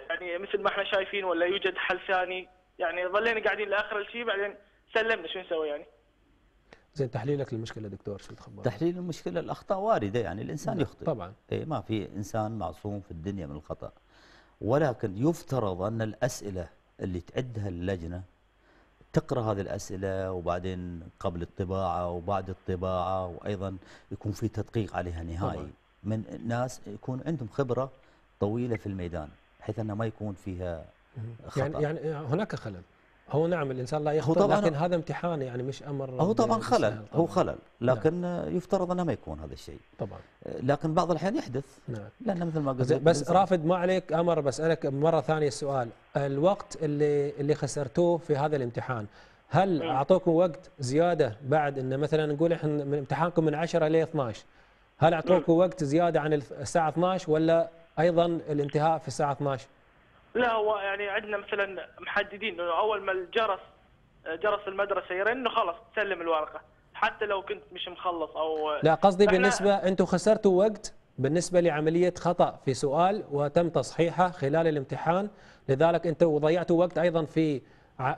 يعني مثل ما احنا شايفين ولا يوجد حل ثاني؟ يعني ظلينا قاعدين لاخر الشيء بعدين سلمنا شو نسوي يعني. زين، تحليلك للمشكله دكتور شو تخبرنا؟ تحليل المشكله الاخطاء وارده، يعني الانسان يخطئ طبعا، اي ما في انسان معصوم في الدنيا من الخطا، ولكن يفترض ان الاسئله اللي تعدها اللجنه تقرا هذه الاسئله وبعدين قبل الطباعه وبعد الطباعه، وايضا يكون في تدقيق عليها نهائي. طبعا. من ناس يكون عندهم خبرة طويلة في الميدان بحيث أنها ما يكون فيها خطأ. يعني, يعني هناك خلل. هو نعم الإنسان لا يخطئ، لكن هذا امتحان، يعني مش أمر. هو طبعا خلل، طبعاً. هو خلل، لكن نعم. يفترض أنه ما يكون هذا الشيء طبعا، لكن بعض الأحيان يحدث. نعم. لأن مثل ما قلت بس الإنسان. رافد ما عليك أمر، بسألك مرة ثانية السؤال، الوقت اللي اللي خسرتوه في هذا الامتحان، هل أعطوكم وقت زيادة بعد أن مثلا نقول إحنا من امتحانكم من عشرة إلى اثني عشر، هل أعطوكم وقت زيادة عن الساعة اثني عشر ولا أيضا الانتهاء في الساعة اثني عشر؟ لا، هو يعني عندنا مثلا محددين انه اول ما الجرس جرس المدرسه يرن انه خلاص تسلم الورقه حتى لو كنت مش مخلص او لا. قصدي بالنسبه انتم خسرتوا وقت بالنسبه لعمليه خطا في سؤال وتم تصحيحه خلال الامتحان، لذلك انتم وضيعتوا وقت ايضا في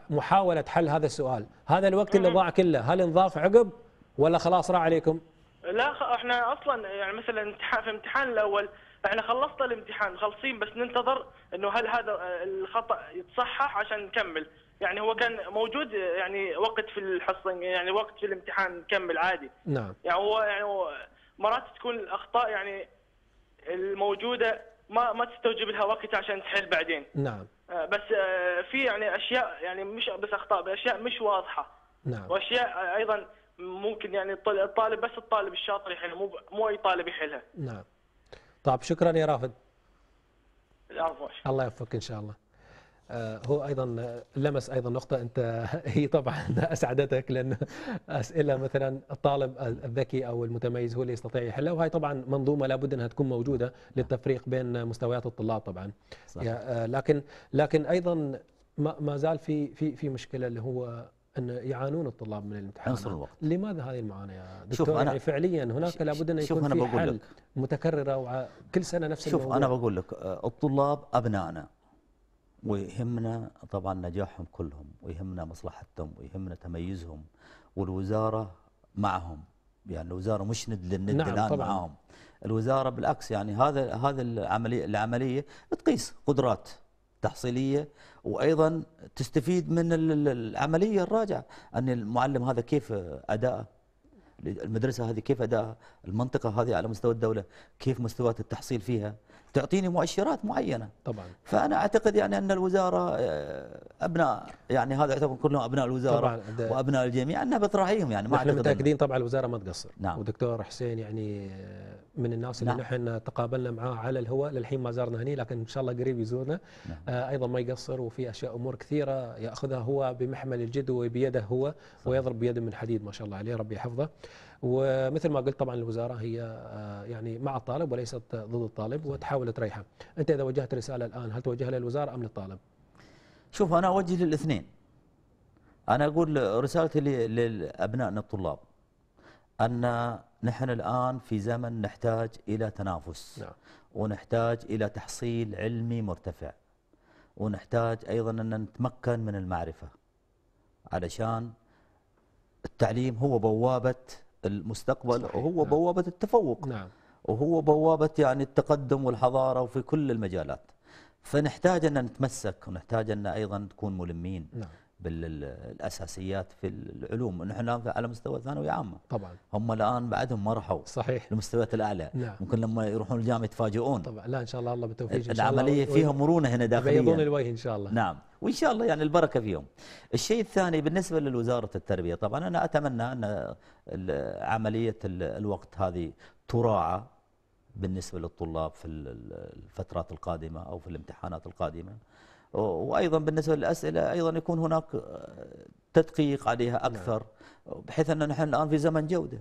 محاوله حل هذا السؤال. هذا الوقت اللي ضاع كله هل انضاف عقب ولا خلاص راح عليكم؟ لا، احنا اصلا يعني مثلا امتحان في الامتحان الاول احنا خلصنا الامتحان خلصين، بس ننتظر انه هل هذا الخطأ يتصحح عشان نكمل. يعني هو كان موجود يعني وقت في الحصة، يعني وقت في الامتحان نكمل عادي. نعم. يعني هو يعني هو مرات تكون الاخطاء يعني الموجودة ما ما تستوجب لها وقت عشان تحل بعدين. نعم. بس في يعني اشياء يعني مش بس اخطاء، باشياء مش واضحة. نعم. واشياء ايضا ممكن يعني الطالب بس الطالب الشاطر يحلها، مو مو اي طالب يحلها. نعم. طيب شكرا يا رافد. الله يوفقك ان شاء الله. آه هو ايضا لمس ايضا نقطه انت هي طبعا اسعدتك، لان اسئله مثلا الطالب الذكي او المتميز هو اللي يستطيع يحلها، وهي طبعا منظومه لابد انها تكون موجوده للتفريق بين مستويات الطلاب طبعا. صح. آه لكن لكن ايضا ما زال في في في مشكله اللي هو أن يعانون الطلاب من الامتحان. عنصر الوقت. لماذا هذه المعاناة يا دكتور؟ يعني فعليا هناك لابد أن يكون في حل متكررة وكل سنة نفس شوف الموضوع. شوف أنا بقول لك، الطلاب أبنائنا ويهمنا طبعا نجاحهم كلهم، ويهمنا مصلحتهم، ويهمنا تميزهم، والوزارة معهم. يعني الوزارة مش ند للند الآن. نعم طبعا. معهم الوزارة بالعكس، يعني هذا هذا العملية العملية تقيس قدرات تحصيلية، وأيضا تستفيد من العملية الراجعة، أن المعلم هذا كيف أداءه، المدرسة هذه كيف أداءها، المنطقة هذه على مستوى الدولة كيف مستويات التحصيل فيها، تعطيني مؤشرات معينة طبعا. فأنا أعتقد يعني أن الوزارة أبناء، يعني هذا يعتبر كلهم أبناء الوزارة وأبناء الجميع، أنها بتراعيهم. يعني نحن متأكدين طبعا الوزارة ما تقصر. نعم. ودكتور حسين يعني من الناس اللي نعم. نحن تقابلنا معاه على الهواء، للحين ما زارنا هني، لكن إن شاء الله قريب يزورنا. نعم. آه أيضا ما يقصر، وفي أشياء أمور كثيرة يأخذها هو بمحمل الجد وبيده هو. صح. ويضرب بيد من حديد ما شاء الله عليه، ربي يحفظه. ومثل ما قلت طبعا الوزارة هي يعني مع الطالب وليست ضد الطالب، وتحاول تريحه. أنت إذا وجهت رسالة الآن هل توجهها للوزارة أم للطالب؟ شوف أنا أوجه للاثنين. أنا أقول رسالتي لأبنائنا الطلاب أن نحن الآن في زمن نحتاج إلى تنافس. نعم. ونحتاج إلى تحصيل علمي مرتفع، ونحتاج أيضا أن نتمكن من المعرفة، علشان التعليم هو بوابة المستقبل. صحيح. وهو نعم. بوابة التفوق. نعم. وهو بوابة يعني التقدم والحضارة وفي كل المجالات، فنحتاج أن نتمسك، ونحتاج أن أيضا نكون ملمين. نعم. بالأساسيات في العلوم. نحن الآن على مستوى ثانوية عامة طبعا، هم الآن بعدهم ما رحوا. صحيح. لمستويات الأعلى. نعم. ممكن لما يروحون الجامعة يتفاجئون طبعا. لا إن شاء الله، الله بالتوفيق. العملية فيها مرونة هنا داخليا، يبيضون الوجه إن شاء الله. نعم، وإن شاء الله يعني البركة فيهم. الشيء الثاني بالنسبة لوزارة التربية، طبعا أنا أتمنى أن عملية الوقت هذه تراعى بالنسبة للطلاب في الفترات القادمة أو في الامتحانات القادمة، وأيضا بالنسبة للأسئلة أيضا يكون هناك تدقيق عليها أكثر، بحيث أننا نحن الآن في زمن جودة،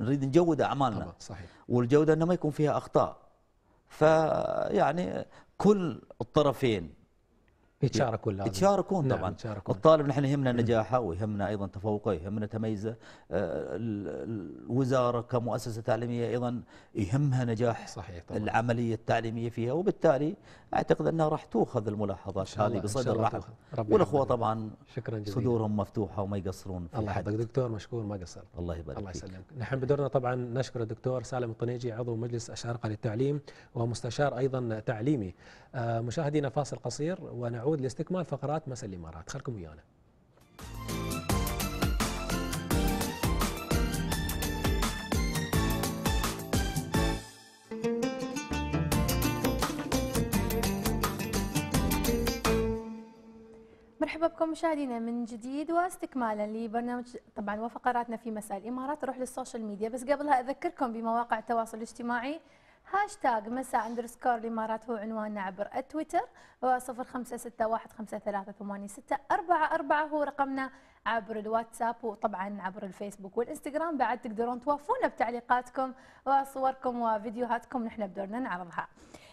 نريد نجود أعمالنا. صحيح. والجودة أن ما يكون فيها أخطاء، فيعني كل الطرفين يتشاركون. يتشاركون طبعا. نعم. الطالب نحن يهمنا نجاحه، ويهمنا أيضا تفوقه، يهمنا تميزه. الوزارة كمؤسسة تعليمية أيضا يهمها نجاح. صحيح طبعا. العملية التعليمية فيها، وبالتالي أعتقد أنها راح تؤخذ الملاحظات هذه بصدر رحب، والأخوة طبعا شكرا جزيلا صدورهم مفتوحة وما يقصرون. الله يحفظك دكتور، مشكور ما قصر. الله يبارك فيك. الله يسلمك. نحن بدورنا طبعا نشكر الدكتور سالم الطنيجي عضو مجلس الشارقة للتعليم ومستشار أيضا تعليمي. مشاهدينا فاصل قصير ونعود لاستكمال فقرات مساء الإمارات، خلكم ويانا. مرحبا بكم مشاهدينا من جديد، واستكمالا لبرنامج طبعا وفقراتنا في مساء الامارات. نروح للسوشيال ميديا، بس قبلها اذكركم بمواقع التواصل الاجتماعي. هاشتاج مساء اندرسكور الامارات هو عنواننا عبر التويتر، وصفر خمسة ستة واحد خمسة ثلاثة ثمانية ستة أربعة أربعة هو رقمنا عبر الواتساب، وطبعا عبر الفيسبوك والانستغرام بعد تقدرون توافونا بتعليقاتكم وصوركم وفيديوهاتكم، نحن بدورنا نعرضها.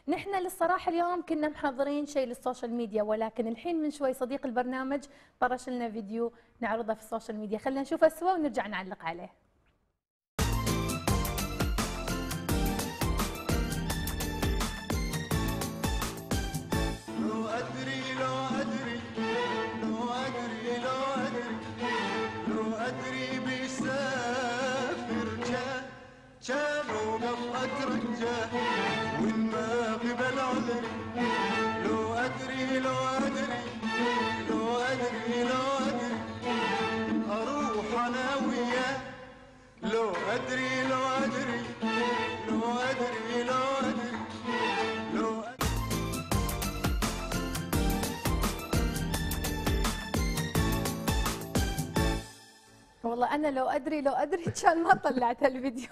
نحن للصراحه اليوم كنا محضرين شيء للسوشيال ميديا، ولكن الحين من شوي صديق البرنامج طرش لنا فيديو نعرضه في السوشيال ميديا، خلينا نشوفه سوا ونرجع نعلق عليه. شالوا قبلك رجاه والما قبل عذري، لو أدري لو أدري لو أدري لو أدري أروح أنا وياه، لو أدري لو أدري لو أدري لو أدري لو أدري. والله أنا لو أدري لو أدري كان ما طلعت هالفيديو.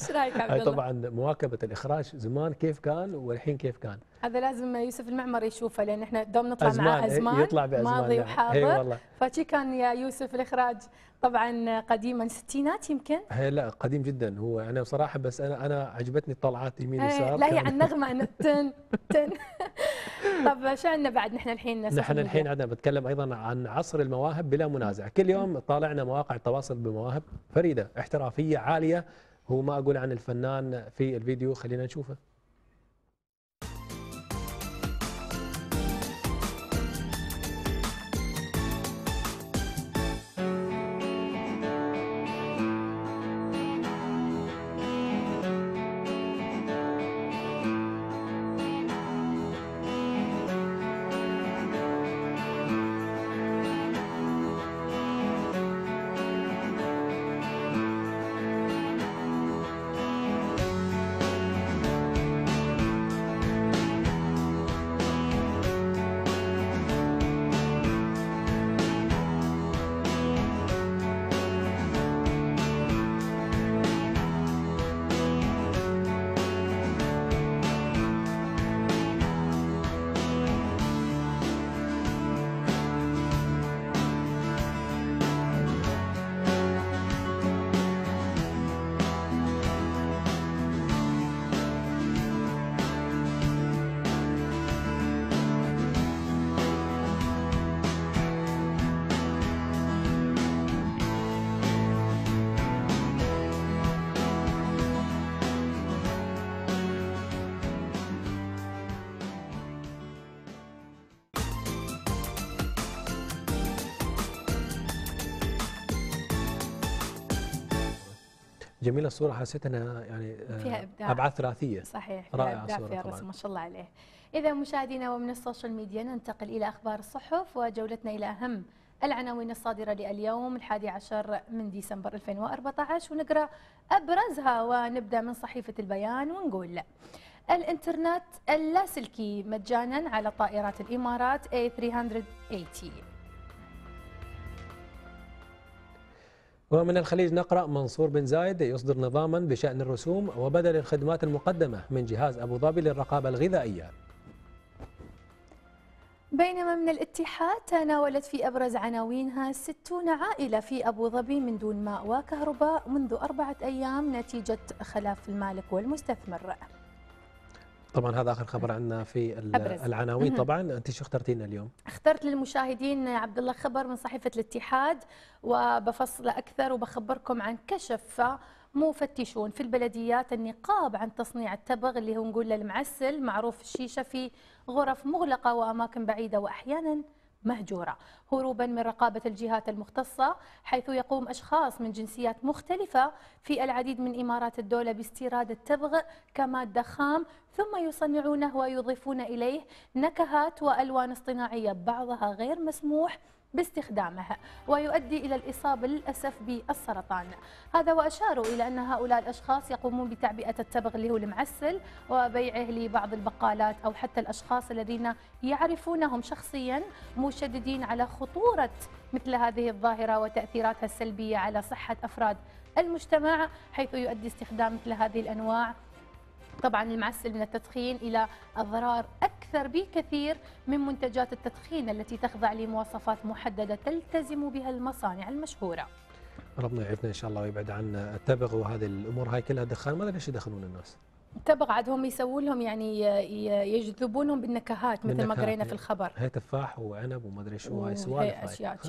ايش رايك عبد الله؟ طبعا مواكبه الاخراج زمان كيف كان والحين كيف كان، هذا لازم يوسف المعمري يشوفه، لان احنا دوم نطلع مع ازمان يطلع بازمان ماضي وحاضر، فشي كان يا يوسف الاخراج طبعا قديما ستينات يمكن. هي لا قديم جدا هو، انا بصراحه بس انا انا عجبتني الطلعات يمين يسار، لا هي عن نغمه ان تن تن. طب شو عندنا بعد؟ نحن الحين نحن الحين عندنا بتكلم ايضا عن عصر المواهب بلا منازع، كل يوم طالعنا مواقع التواصل بمواهب فريده احترافيه عاليه. هو ما أقول عن الفنان في الفيديو، خلينا نشوفه. جميله الصوره، حسيت انها يعني فيها ابداع، ابعاد ثلاثيه صحيح، رائعه الصوره فيها الرسم ما شاء الله عليه. اذا مشاهدينا ومن السوشيال ميديا ننتقل الى اخبار الصحف وجولتنا الى اهم العناوين الصادره لليوم الحادي عشر من ديسمبر ألفين وأربعة عشر، ونقرا ابرزها ونبدا من صحيفه البيان ونقول: الانترنت اللاسلكي مجانا على طائرات الامارات إيه ثلاثمئة وثمانين. ومن الخليج نقرأ: منصور بن زايد يصدر نظاما بشأن الرسوم وبدل الخدمات المقدمة من جهاز أبوظبي للرقابة الغذائية. بينما من الاتحاد تناولت في أبرز عناوينها ستين عائلة في أبوظبي من دون ماء وكهرباء منذ أربعة أيام نتيجة خلاف المالك والمستثمر. طبعا هذا اخر خبر عندنا في العناوين. طبعا انت شو اخترتينا اليوم؟ اخترت للمشاهدين عبد الله خبر من صحيفه الاتحاد، وبفصل اكثر وبخبركم عن كشف مفتشون في البلديات النقاب عن تصنيع التبغ اللي هو نقول له المعسل، معروف الشيشه، في غرف مغلقه واماكن بعيده واحيانا مهجوره، هروبا من رقابه الجهات المختصه، حيث يقوم اشخاص من جنسيات مختلفه في العديد من امارات الدوله باستيراد التبغ كماده خام ثم يصنعونه ويضيفون إليه نكهات وألوان اصطناعية بعضها غير مسموح باستخدامها، ويؤدي إلى الإصابة للأسف بالسرطان. هذا وأشاروا إلى أن هؤلاء الأشخاص يقومون بتعبئة التبغ اللي هو المعسل وبيعه لبعض البقالات أو حتى الأشخاص الذين يعرفونهم شخصيا، مشددين على خطورة مثل هذه الظاهرة وتأثيراتها السلبية على صحة أفراد المجتمع، حيث يؤدي استخدام مثل هذه الأنواع طبعا المعسل من التدخين إلى أضرار أكثر بكثير من منتجات التدخين التي تخضع لمواصفات محددة تلتزم بها المصانع المشهورة. ربنا يعافينا إن شاء الله ويبعد عنا التبغ وهذه الأمور هاي كلها دخان. ماذا ليش يدخنون الناس؟ تبغ عادهم يسوون لهم يعني يجذبونهم بالنكهات مثل ما قرينا في الخبر، هي تفاح وعنب وما ادري شو هاي سوالف،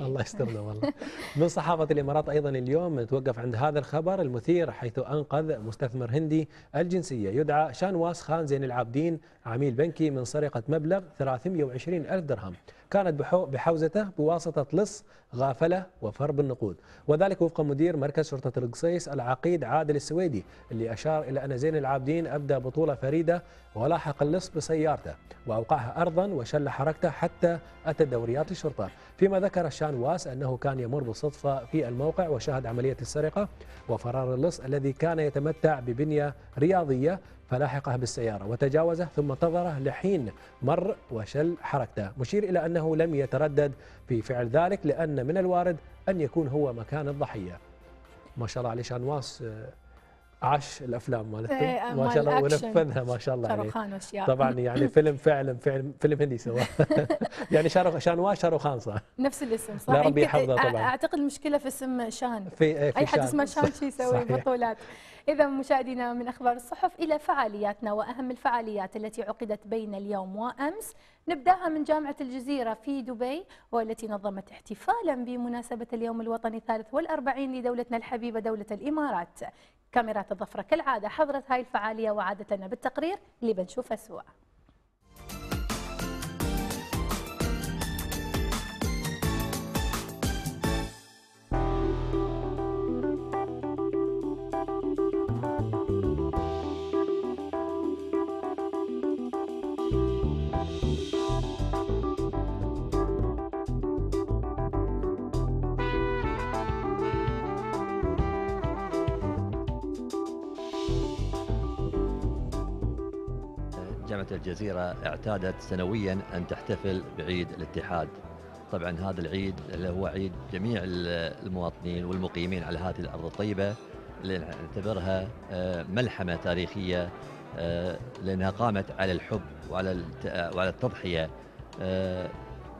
الله يسترنا والله. من صحافه الامارات ايضا اليوم نتوقف عند هذا الخبر المثير، حيث انقذ مستثمر هندي الجنسيه يدعى شانواس خان زين العابدين عميل بنكي من سرقه مبلغ ثلاثمئة وعشرين ألف درهم كانت بحوزته بواسطه لص، غافله وفرب النقود، وذلك وفق مدير مركز شرطه القصيس العقيد عادل السويدي، اللي اشار الى ان زين العابدين أبدى بطولة فريدة ولاحق اللص بسيارته وأوقعها أرضا وشل حركته حتى أتى دوريات الشرطة، فيما ذكر شانواس أنه كان يمر بالصدفة في الموقع وشاهد عملية السرقة وفرار اللص الذي كان يتمتع ببنية رياضية، فلاحقه بالسيارة وتجاوزه ثم انتظره لحين مر وشل حركته، مشير إلى أنه لم يتردد في فعل ذلك لأن من الوارد أن يكون هو مكان الضحية. ما شاء الله عليه شانواس عاش الافلام مالته ما شاء الله ونفذها ما شاء الله عليه. طبعا يعني فيلم فعلا فيلم فيلم هندي سواه يعني شارو شانواز شاروخان صح؟ نفس الاسم صح؟ لا ربي يحفظه طبعا. اعتقد المشكله في اسم شان، في, في اي حد اسمه شان شي يسوي بطولات. اذا مشاهدينا من اخبار الصحف الى فعالياتنا واهم الفعاليات التي عقدت بين اليوم وامس، نبداها من جامعة الجزيرة في دبي، والتي نظمت احتفالا بمناسبة اليوم الوطني الثالث والأربعين لدولتنا الحبيبة دولة الإمارات. كاميرات الظفرة كالعادة حضرت هاي الفعالية وعادت لنا بالتقرير اللي بنشوفه سوا. جامعة الجزيرة اعتادت سنويا أن تحتفل بعيد الاتحاد. طبعا هذا العيد اللي هو عيد جميع المواطنين والمقيمين على هذه الأرض الطيبة، اللي نعتبرها ملحمة تاريخية لأنها قامت على الحب وعلى وعلى التضحية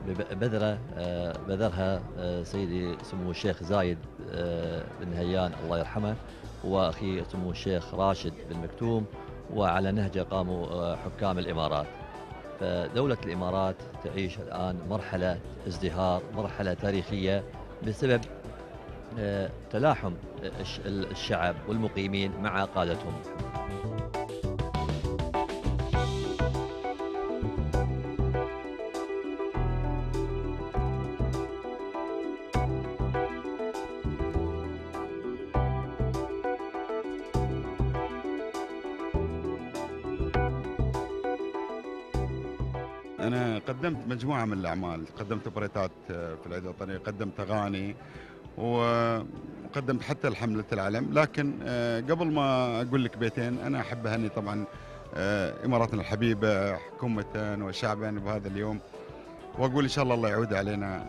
ببذرة بذرها سيدي سمو الشيخ زايد بن نهيان الله يرحمه وأخي سمو الشيخ راشد بن مكتوم، وعلى نهجه قاموا حكام الإمارات. فدولة الإمارات تعيش الآن مرحلة ازدهار، مرحلة تاريخية بسبب تلاحم الشعب والمقيمين مع قادتهم. قدمت مجموعة من الأعمال، قدمت بريتات في العيد الوطني، قدمت أغاني وقدمت حتى حملة العلم، لكن قبل ما أقول لك بيتين أنا أحب أهني طبعا إماراتنا الحبيبة حكومة وشعبا بهذا اليوم، وأقول إن شاء الله الله يعود علينا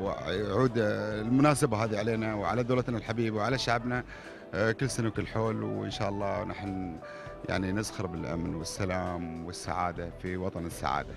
ويعود المناسبة هذه علينا وعلى دولتنا الحبيبة وعلى شعبنا كل سنة وكل حول، وإن شاء الله نحن يعني نزخر بالأمن والسلام والسعادة في وطن السعادة.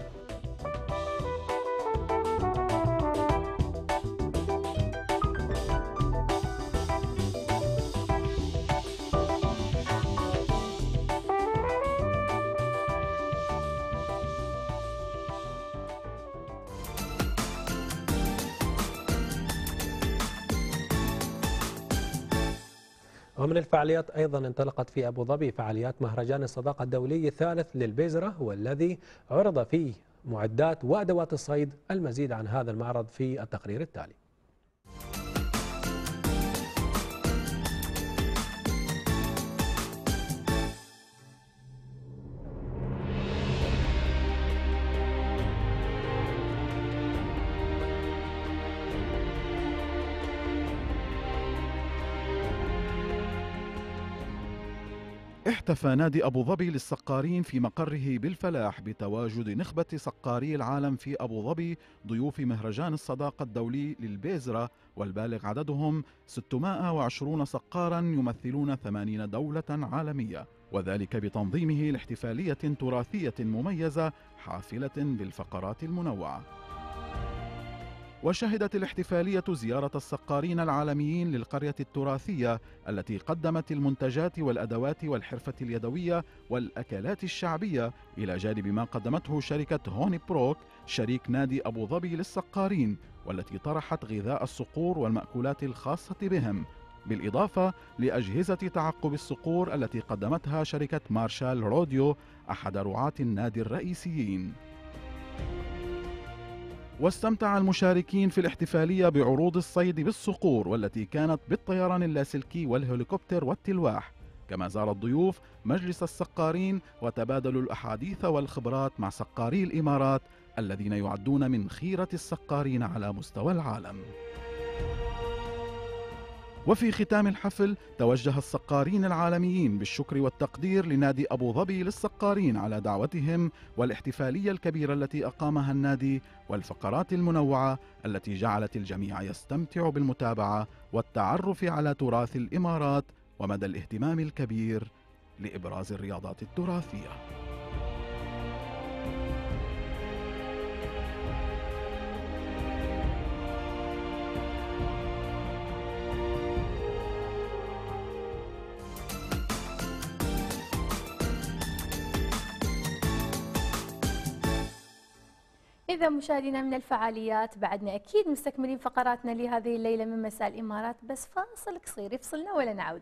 ومن الفعاليات أيضا انطلقت في أبو ظبي فعاليات مهرجان الصداقة الدولي الثالث للبيزرة، والذي عرض فيه معدات وأدوات الصيد. المزيد عن هذا المعرض في التقرير التالي. احتفى نادي أبو ظبي للسقارين في مقره بالفلاح بتواجد نخبة سقاري العالم في أبو ظبي ضيوف مهرجان الصداقة الدولي للبيزرة، والبالغ عددهم ستمائة وعشرين سقارا يمثلون ثمانين دولة عالمية، وذلك بتنظيمه لاحتفالية تراثية مميزة حافلة بالفقرات المنوعة. وشهدت الاحتفالية زيارة السقارين العالميين للقرية التراثية التي قدمت المنتجات والأدوات والحرفة اليدوية والأكلات الشعبية، إلى جانب ما قدمته شركة هوني بروك شريك نادي أبو ظبي للسقارين، والتي طرحت غذاء الصقور والمأكولات الخاصة بهم، بالإضافة لأجهزة تعقب الصقور التي قدمتها شركة مارشال روديو أحد رعاة النادي الرئيسيين. واستمتع المشاركين في الاحتفالية بعروض الصيد بالصقور، والتي كانت بالطيران اللاسلكي والهليكوبتر والتلواح، كما زار الضيوف مجلس السقارين وتبادلوا الأحاديث والخبرات مع سقاري الإمارات الذين يعدون من خيرة السقارين على مستوى العالم. وفي ختام الحفل توجه السقارين العالميين بالشكر والتقدير لنادي أبو ظبي للسقارين على دعوتهم والاحتفالية الكبيرة التي أقامها النادي والفقرات المنوعة التي جعلت الجميع يستمتع بالمتابعة والتعرف على تراث الإمارات ومدى الاهتمام الكبير لإبراز الرياضات التراثية. إذا مشاهدينا من الفعاليات بعدنا أكيد مستكملين فقراتنا لهذه الليلة من مساء الإمارات، بس فاصل قصير يفصلنا ولا نعود.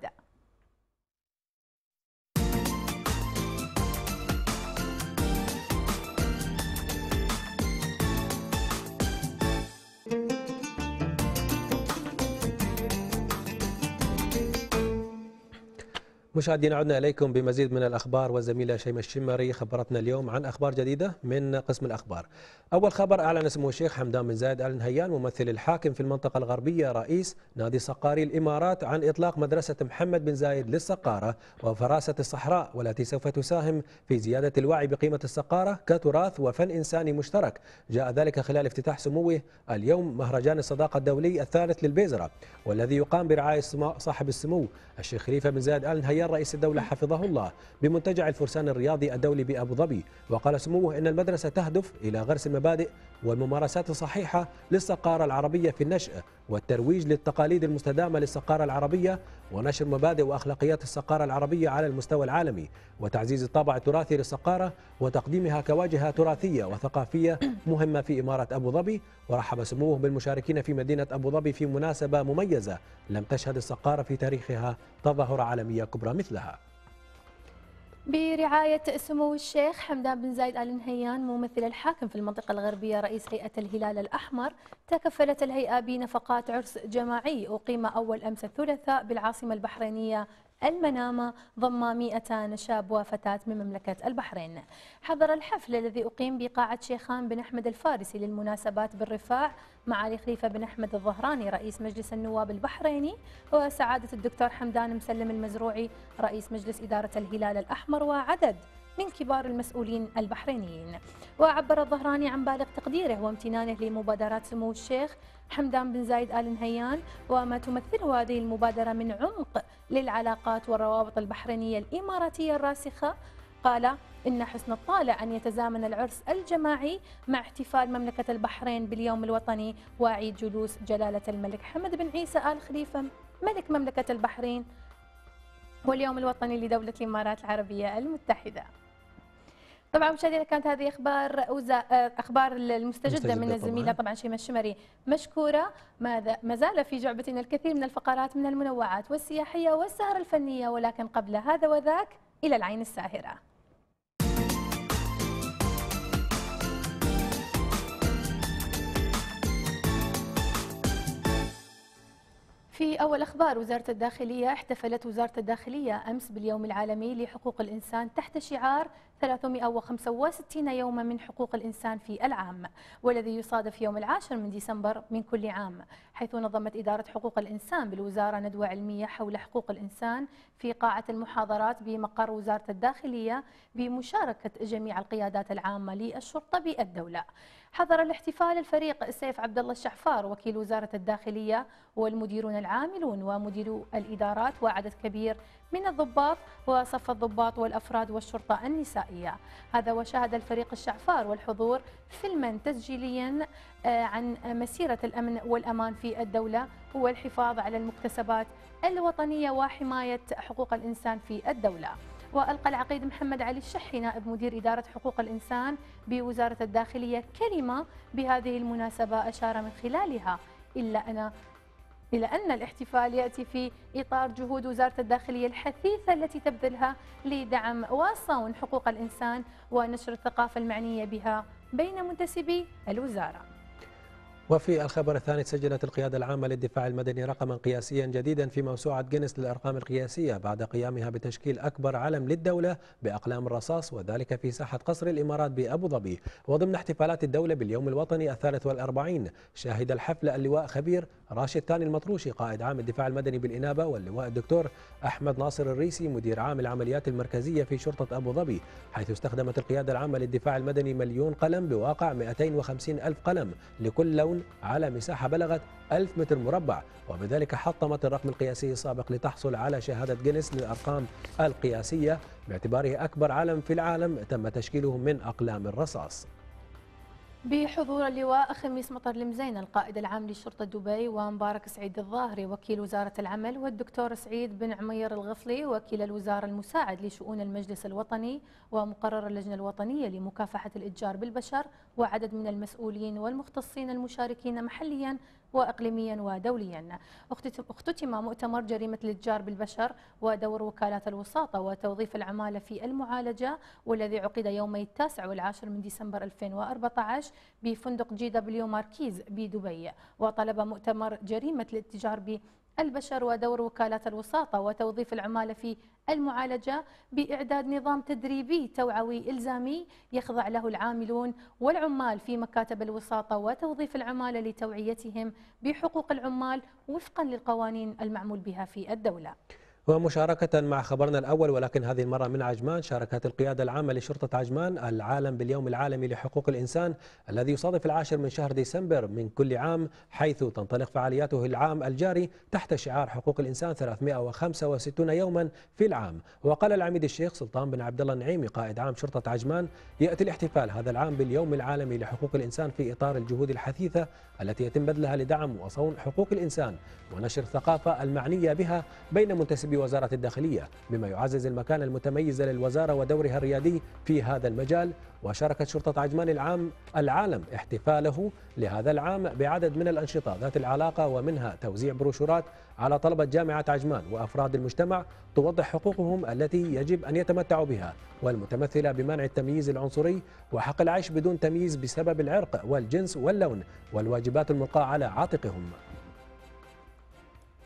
مشاهدينا عدنا إليكم بمزيد من الأخبار، والزميلة شيماء الشامري خبرتنا اليوم عن أخبار جديدة من قسم الأخبار. أول خبر، أعلن سمو الشيخ حمدان بن زايد آل نهيان ممثل الحاكم في المنطقة الغربية رئيس نادي سقاري الإمارات عن إطلاق مدرسة محمد بن زايد للسقارة وفراسة الصحراء، والتي سوف تساهم في زيادة الوعي بقيمة السقارة كتراث وفن إنساني مشترك. جاء ذلك خلال افتتاح سموه اليوم مهرجان الصداقة الدولي الثالث للبيزرة، والذي يقام برعاية صاحب السمو الشيخ خليفة بن زايد آل نهيان رئيس الدولة حفظه الله بمنتجع الفرسان الرياضي الدولي بأبو ظبي. وقال سموه إن المدرسة تهدف إلى غرس المبادئ والممارسات الصحيحة للسقارة العربية في النشأ والترويج للتقاليد المستدامة للسقارة العربية ونشر مبادئ وأخلاقيات السقارة العربية على المستوى العالمي وتعزيز الطابع التراثي للسقارة وتقديمها كواجهة تراثية وثقافية مهمة في إمارة أبو ظبي. ورحب سموه بالمشاركين في مدينة أبو ظبي في مناسبة مميزة لم تشهد السقارة في تاريخها تظاهر عالمية كبرى مثلها. برعاية سمو الشيخ حمدان بن زايد آل نهيان ممثل الحاكم في المنطقة الغربية رئيس هيئة الهلال الأحمر، تكفلت الهيئة بنفقات عرس جماعي أقيم أول أمس الثلاثاء بالعاصمة البحرينية المنامة، ضم مئتان شاب وفتاة من مملكة البحرين. حضر الحفل الذي أقيم بقاعة شيخان بن أحمد الفارسي للمناسبات بالرفاع معالي خليفة بن أحمد الظهراني رئيس مجلس النواب البحريني وسعادة الدكتور حمدان مسلم المزروعي رئيس مجلس إدارة الهلال الأحمر وعدد من كبار المسؤولين البحرينيين. وعبر الظهراني عن بالغ تقديره وامتنانه لمبادرات سمو الشيخ حمدان بن زايد آل نهيان وما تمثله هذه المبادرة من عمق للعلاقات والروابط البحرينية الإماراتية الراسخة. قال إن حسن الطالع أن يتزامن العرس الجماعي مع احتفال مملكة البحرين باليوم الوطني وعيد جلوس جلالة الملك حمد بن عيسى آل خليفة ملك مملكة البحرين واليوم الوطني لدولة الإمارات العربية المتحدة. طبعا مشاهدينا كانت هذه اخبار اخبار المستجده من الزميله طبعا شيماء الشامري مشكوره. ماذا ما زال في جعبتنا الكثير من الفقرات من المنوعات والسياحيه والسهر الفنيه، ولكن قبل هذا وذاك الى العين الساهره. في أول أخبار، وزارة الداخلية احتفلت وزارة الداخلية أمس باليوم العالمي لحقوق الإنسان تحت شعار ثلاثمئة وخمسة وستين يوما من حقوق الإنسان في العام، والذي يصادف يوم العاشر من ديسمبر من كل عام، حيث نظمت إدارة حقوق الإنسان بالوزارة ندوة علمية حول حقوق الإنسان في قاعة المحاضرات بمقر وزارة الداخلية بمشاركة جميع القيادات العامة للشرطة بالدولة. حضر الاحتفال الفريق السيف عبد الله الشحفار وكيل وزارة الداخلية والمديرون العاملون ومديرو الإدارات وعدد كبير من الضباط وصف الضباط والأفراد والشرطة النسائية. هذا وشهد الفريق الشعفار والحضور فيلما تسجيليا عن مسيرة الأمن والأمان في الدولة هو الحفاظ على المكتسبات الوطنية وحماية حقوق الإنسان في الدولة. وألقى العقيد محمد علي الشحي نائب مدير إدارة حقوق الإنسان بوزارة الداخلية كلمة بهذه المناسبة أشار من خلالها إلا أنا إلى أن الاحتفال يأتي في إطار جهود وزارة الداخلية الحثيثة التي تبذلها لدعم وصون حقوق الإنسان ونشر الثقافة المعنية بها بين منتسبي الوزارة. وفي الخبر الثاني، سجلت القيادة العامة للدفاع المدني رقما قياسيا جديدا في موسوعة جينيس للأرقام القياسية بعد قيامها بتشكيل أكبر علم للدولة بأقلام الرصاص، وذلك في ساحة قصر الإمارات بأبو ظبي، وضمن احتفالات الدولة باليوم الوطني الثالث والأربعين. شهد الحفل اللواء خبير راشد ثاني المطروشي قائد عام الدفاع المدني بالإنابة، واللواء الدكتور أحمد ناصر الرئيسي مدير عام العمليات المركزية في شرطة أبو ظبي، حيث استخدمت القيادة العامة للدفاع المدني مليون قلم بواقع مئتين وخمسين ألف قلم لكل لون على مساحة بلغت ألف متر مربع، وبذلك حطمت الرقم القياسي السابق لتحصل على شهادة جينيس للأرقام القياسية باعتباره أكبر علم في العالم تم تشكيله من أقلام الرصاص. بحضور اللواء خميس مطر المزين القائد العام لشرطة دبي، ومبارك سعيد الظاهري وكيل وزارة العمل، والدكتور سعيد بن عمير الغفلي وكيل الوزارة المساعد لشؤون المجلس الوطني ومقرر اللجنة الوطنية لمكافحة الإتجار بالبشر، وعدد من المسؤولين والمختصين المشاركين محليا وإقليميا ودوليا. اختتم مؤتمر جريمة الإتجار بالبشر ودور وكالات الوساطة وتوظيف العمالة في المعالجة، والذي عقد يومي التاسع والعاشر من ديسمبر ألفين وأربعة عشر بفندق جي دبليو ماركيز بدبي. وطلب مؤتمر جريمة الإتجار بالبشر ودور وكالات الوساطة وتوظيف العمالة في المعالجة بإعداد نظام تدريبي توعوي إلزامي يخضع له العاملون والعمال في مكاتب الوساطة وتوظيف العمالة لتوعيتهم بحقوق العمال وفقا للقوانين المعمول بها في الدولة. ومشاركة مع خبرنا الأول، ولكن هذه المرة من عجمان، شاركت القيادة العامة لشرطة عجمان العالم باليوم العالمي لحقوق الإنسان الذي يصادف العاشر من شهر ديسمبر من كل عام، حيث تنطلق فعالياته العام الجاري تحت شعار حقوق الإنسان ثلاثمئة وخمسة وستين يوما في العام. وقال العميد الشيخ سلطان بن عبد الله النعيمي قائد عام شرطة عجمان: يأتي الاحتفال هذا العام باليوم العالمي لحقوق الإنسان في إطار الجهود الحثيثة التي يتم بذلها لدعم وصون حقوق الإنسان ونشر الثقافة المعنية بها بين منتسبي وزارة الداخلية، بما يعزز المكانة المتميزة للوزارة ودورها الريادي في هذا المجال. وشاركت شرطة عجمان العام العالم احتفاله لهذا العام بعدد من الأنشطة ذات العلاقة، ومنها توزيع بروشورات على طلبة جامعة عجمان وأفراد المجتمع توضح حقوقهم التي يجب أن يتمتعوا بها، والمتمثلة بمنع التمييز العنصري وحق العيش بدون تمييز بسبب العرق والجنس واللون، والواجبات الملقاة على عاتقهم.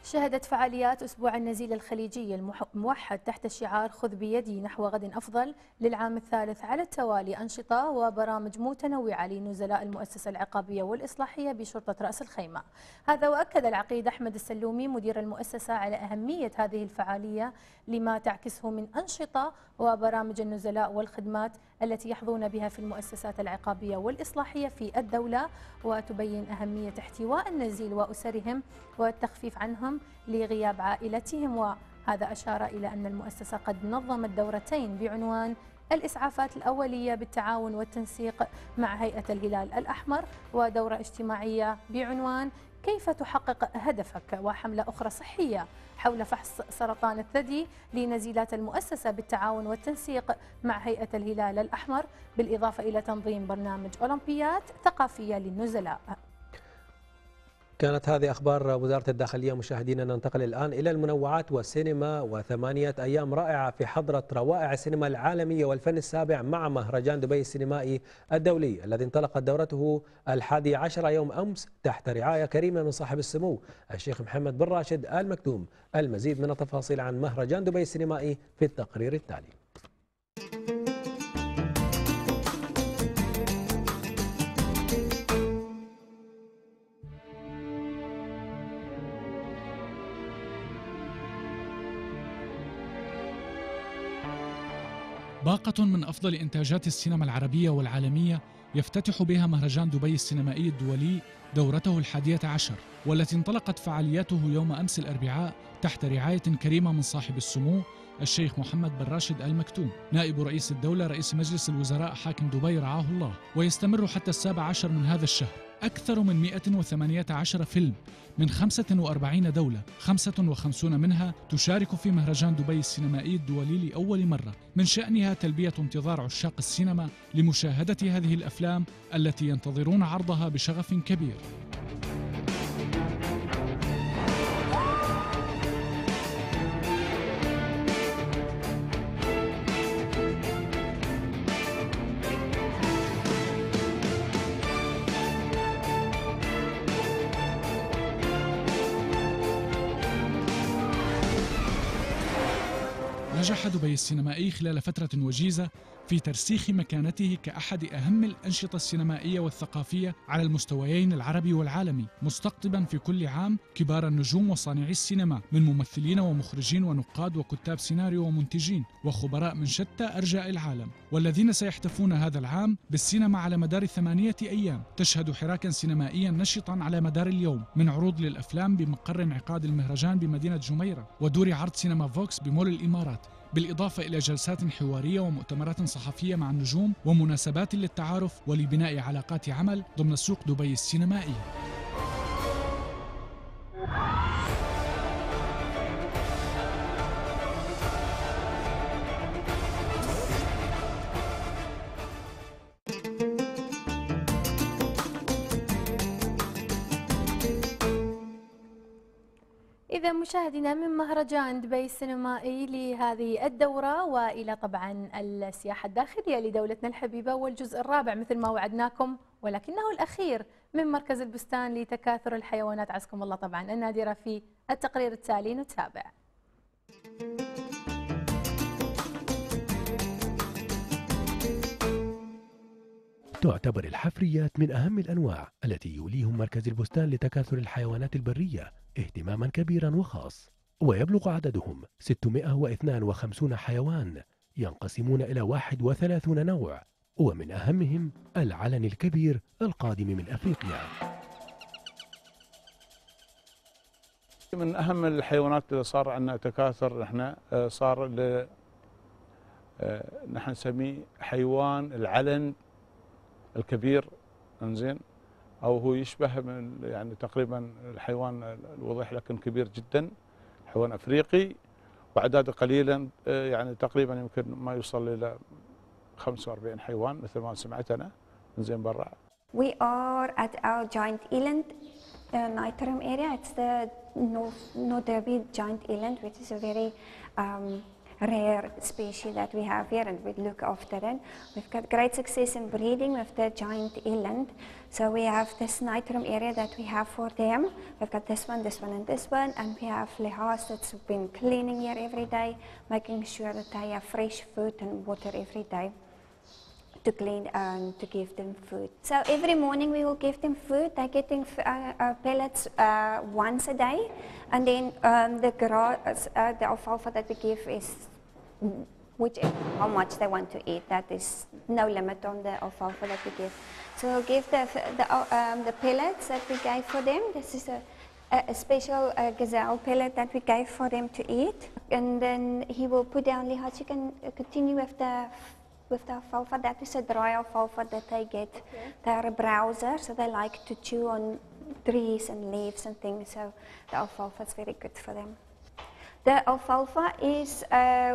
شهدت فعاليات أسبوع النزيل الخليجي الموحد تحت الشعار خذ بيدي نحو غد أفضل للعام الثالث على التوالي أنشطة وبرامج متنوعة لنزلاء المؤسسة العقابية والإصلاحية بشرطة رأس الخيمة. هذا وأكد العقيد أحمد السلومي مدير المؤسسة على أهمية هذه الفعالية لما تعكسه من أنشطة وبرامج النزلاء والخدمات التي يحظون بها في المؤسسات العقابية والإصلاحية في الدولة، وتبين أهمية احتواء النزيل وأسرهم والتخفيف عنهم لغياب عائلتهم. وهذا أشار إلى أن المؤسسة قد نظمت دورتين بعنوان الإسعافات الأولية بالتعاون والتنسيق مع هيئة الهلال الأحمر، ودورة اجتماعية بعنوان كيف تحقق هدفك، وحملة أخرى صحية حول فحص سرطان الثدي لنزيلات المؤسسة بالتعاون والتنسيق مع هيئة الهلال الأحمر، بالإضافة إلى تنظيم برنامج أولمبيات ثقافية للنزلاء. كانت هذه أخبار وزارة الداخلية. مشاهدينا، ننتقل الآن إلى المنوعات والسينما، وثمانية أيام رائعة في حضرة روائع السينما العالمية والفن السابع مع مهرجان دبي السينمائي الدولي الذي انطلقت دورته الحادي عشر يوم أمس تحت رعاية كريمة من صاحب السمو الشيخ محمد بن راشد آل مكتوم. المزيد من التفاصيل عن مهرجان دبي السينمائي في التقرير التالي. باقة من أفضل إنتاجات السينما العربية والعالمية يفتتح بها مهرجان دبي السينمائي الدولي دورته الحادية عشر، والتي انطلقت فعالياته يوم أمس الأربعاء تحت رعاية كريمة من صاحب السمو الشيخ محمد بن راشد آل مكتوم نائب رئيس الدولة رئيس مجلس الوزراء حاكم دبي رعاه الله، ويستمر حتى السابع عشر من هذا الشهر. أكثر من مئة وثمانية عشر فيلم من خمسة وأربعين دولة، خمسة وخمسين منها تشارك في مهرجان دبي السينمائي الدولي لأول مرة، من شأنها تلبية انتظار عشاق السينما لمشاهدة هذه الأفلام التي ينتظرون عرضها بشغف كبير. نجح دبي السينمائي خلال فترة وجيزة في ترسيخ مكانته كأحد أهم الأنشطة السينمائية والثقافية على المستويين العربي والعالمي، مستقطباً في كل عام كبار النجوم وصانعي السينما من ممثلين ومخرجين ونقاد وكتاب سيناريو ومنتجين وخبراء من شتى أرجاء العالم، والذين سيحتفون هذا العام بالسينما على مدار ثمانية أيام تشهد حراكاً سينمائياً نشطاً على مدار اليوم، من عروض للأفلام بمقر انعقاد المهرجان بمدينة جميرة ودور عرض سينما فوكس بمول الإمارات، بالإضافة إلى جلسات حوارية ومؤتمرات صحفية مع النجوم ومناسبات للتعارف ولبناء علاقات عمل ضمن سوق دبي السينمائي. إذا مشاهدينا، من مهرجان دبي السينمائي لهذه الدورة وإلى طبعا السياحة الداخلية لدولتنا الحبيبة، والجزء الرابع مثل ما وعدناكم ولكنه الأخير من مركز البستان لتكاثر الحيوانات عزكم الله طبعا النادرة في التقرير التالي نتابع. تعتبر الحفريات من أهم الأنواع التي يوليه مركز البستان لتكاثر الحيوانات البرية اهتماما كبيرا وخاص، ويبلغ عددهم ستمئة واثنين وخمسين حيوان ينقسمون إلى واحد وثلاثين نوع، ومن أهمهم العلن الكبير القادم من أفريقيا. من أهم الحيوانات اللي صار عندنا تكاثر نحن صار ل... نحن نسميه حيوان العلن الكبير، انزين، أو هو يشبه من يعني تقريبا الحيوان الوضيح لكن كبير جدا، حيوان أفريقي، وأعداده قليلا يعني تقريبا يمكن ما يوصل إلى خمسة وأربعين حيوان مثل ما سمعت أنا زين برا. We are at our giant island, uh, Naitrim area. It's the Nodabi giant island, which is a very um, rare species that we have here, and we look after it. We've got great success in breeding with the giant eland. So we have this night room area that we have for them. We've got this one, this one, and this one, and we have Lehas that's been cleaning here every day, making sure that they have fresh food and water every day to clean and to give them food. So every morning we will give them food. They're getting uh, uh, pellets uh, once a day, and then um, the grass, uh, the alfalfa that we give is which how much they want to eat. That is no limit on the alfalfa that we give. So we'll give the the, um, the pellets that we gave for them. This is a, a special uh, gazelle pellet that we gave for them to eat, and then he will put down lehats. You can continue with the. With the alfalfa, that is a dry alfalfa that they get. Okay. They are a browser, so they like to chew on trees and leaves and things, so the alfalfa is very good for them. The alfalfa is uh,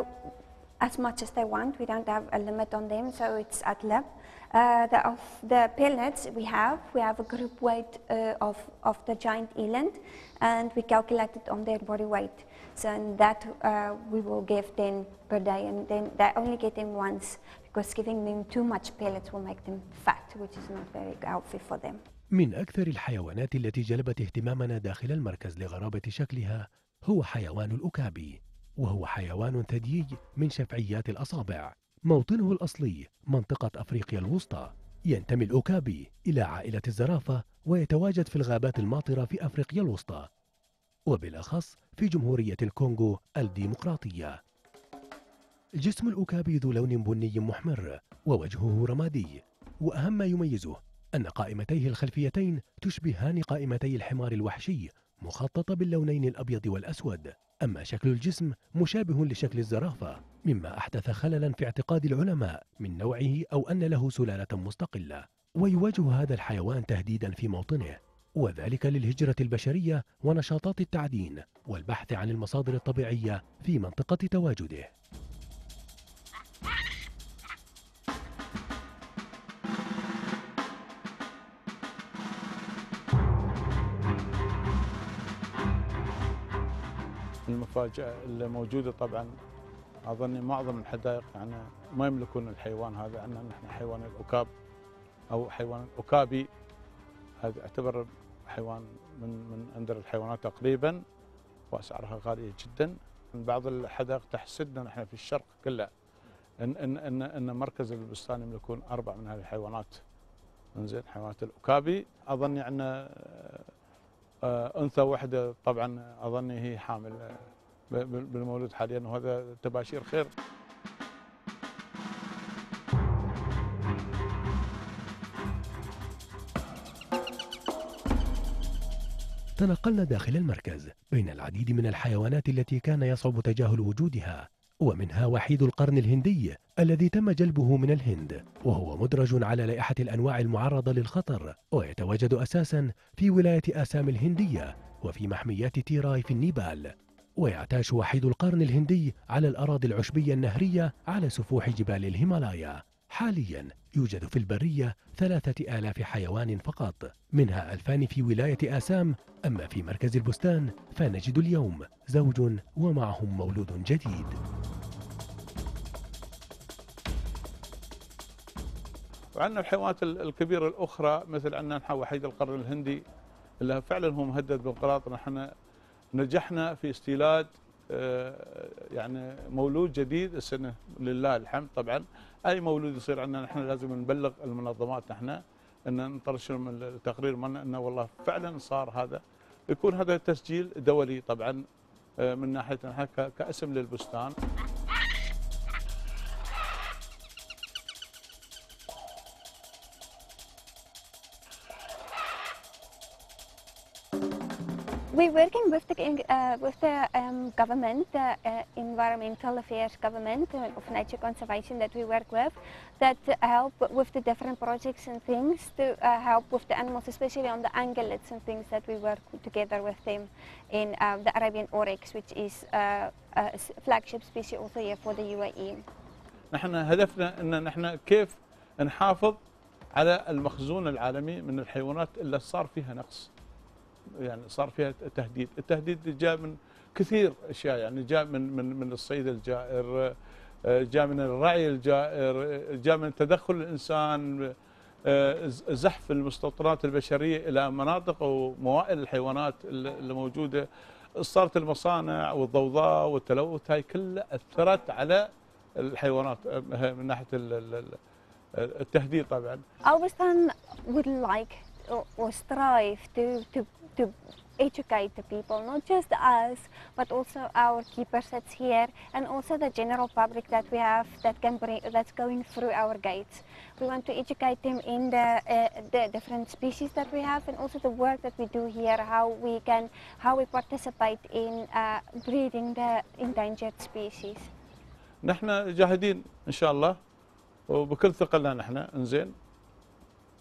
as much as they want. We don't have a limit on them, so it's ad lib. Uh, the, alf the pellets we have, we have a group weight uh, of, of the giant eland, and we calculate it on their body weight. So and that uh, we will give them per day, and then they only get them once because giving them too much pellets will make them fat, which is not very healthy for them. من أكثر الحيوانات التي جلبت اهتمامنا داخل المركز لغرابة شكلها هو حيوان الأكابي، وهو حيوان ثديي من شفعيات الأصابع، موطنه الأصلي منطقة أفريقيا الوسطى. ينتمي الأكابي إلى عائلة الزرافة ويتواجد في الغابات الماطرة في أفريقيا الوسطى، وبالأخص في جمهورية الكونغو الديمقراطية. الجسم الأكابي ذو لون بني محمر ووجهه رمادي، وأهم ما يميزه أن قائمتيه الخلفيتين تشبهان قائمتي الحمار الوحشي مخططة باللونين الأبيض والأسود. أما شكل الجسم مشابه لشكل الزرافة، مما أحدث خللا في اعتقاد العلماء من نوعه أو أن له سلالة مستقلة. ويواجه هذا الحيوان تهديدا في موطنه، وذلك للهجرة البشرية ونشاطات التعدين والبحث عن المصادر الطبيعية في منطقة تواجده. المفاجأة الموجودة طبعا أظن معظم الحدائق يعني ما يملكون الحيوان هذا، أننا نحن حيوان الأكاب أو حيوان الأكابي، هذا اعتبر حيوان من من أندر الحيوانات تقريبا، وأسعارها غالية جدا. بعض الحدائق تحسدنا نحن في الشرق كله إن إن إن, إن مركز البستان يملكون أربع من هذه الحيوانات. إنزين حيوانات الأكابي أظن يعني أنثى واحدة طبعا أظن هي حامل بالمولود حاليا، وهذا تباشير خير. تنقلنا داخل المركز بين العديد من الحيوانات التي كان يصعب تجاهل وجودها، ومنها وحيد القرن الهندي الذي تم جلبه من الهند، وهو مدرج على لائحة الأنواع المعرضة للخطر، ويتواجد أساساً في ولاية آسام الهندية وفي محميات تيراي في النيبال. ويعتاش وحيد القرن الهندي على الأراضي العشبية النهرية على سفوح جبال الهيمالايا. حالياً يوجد في البرية ثلاثة آلاف حيوان فقط، منها ألفان في ولاية آسام. أما في مركز البستان فنجد اليوم زوج ومعهم مولود جديد. وعندنا الحيوانات الكبيرة الأخرى مثل عندنا نحن وحيد القرن الهندي اللي فعلاً هو مهدد بالقراط. نحن نجحنا في استيلاد يعني مولود جديد السنة لله الحمد. طبعاً أي مولود يصير عندنا نحن لازم نبلغ المنظمات، نحن أن نطرش التقرير منا أنه والله فعلاً صار هذا، يكون هذا تسجيل دولي طبعاً من ناحية نحن كاسم للبستان. We're working with the, uh, with the um, government, the uh, Environmental Affairs Government of Nature Conservation that we work with, that help with the different projects and things to uh, help with the animals, especially on the ungulates and things that we work together with them in uh, the Arabian oryx, which is uh, a flagship species also here for the U A E. نحن هدفنا أن نحن كيف نحافظ على المخزون العالمي من الحيوانات اللي صار فيها نقص. يعني صار فيها تهديد، التهديد جاء من كثير اشياء، يعني جاء من من من الصيد الجائر، جاء من الرعي الجائر، جاء من تدخل الانسان، زحف المستوطنات البشريه الى مناطق وموائل الحيوانات اللي موجوده، صارت المصانع والضوضاء والتلوث، هاي كلها اثرت على الحيوانات من ناحيه التهديد طبعا. Our son would like or strive to to to educate the people, not just us, but also our keepers that's here, and also the general public that we have that can bring, that's going through our gates. We want to educate them in the uh, the different species that we have, and also the work that we do here, how we can, how we participate in uh, breeding the endangered species. نحن جاهدين إن شاء الله وبكل ثقلنا نحن إنزين.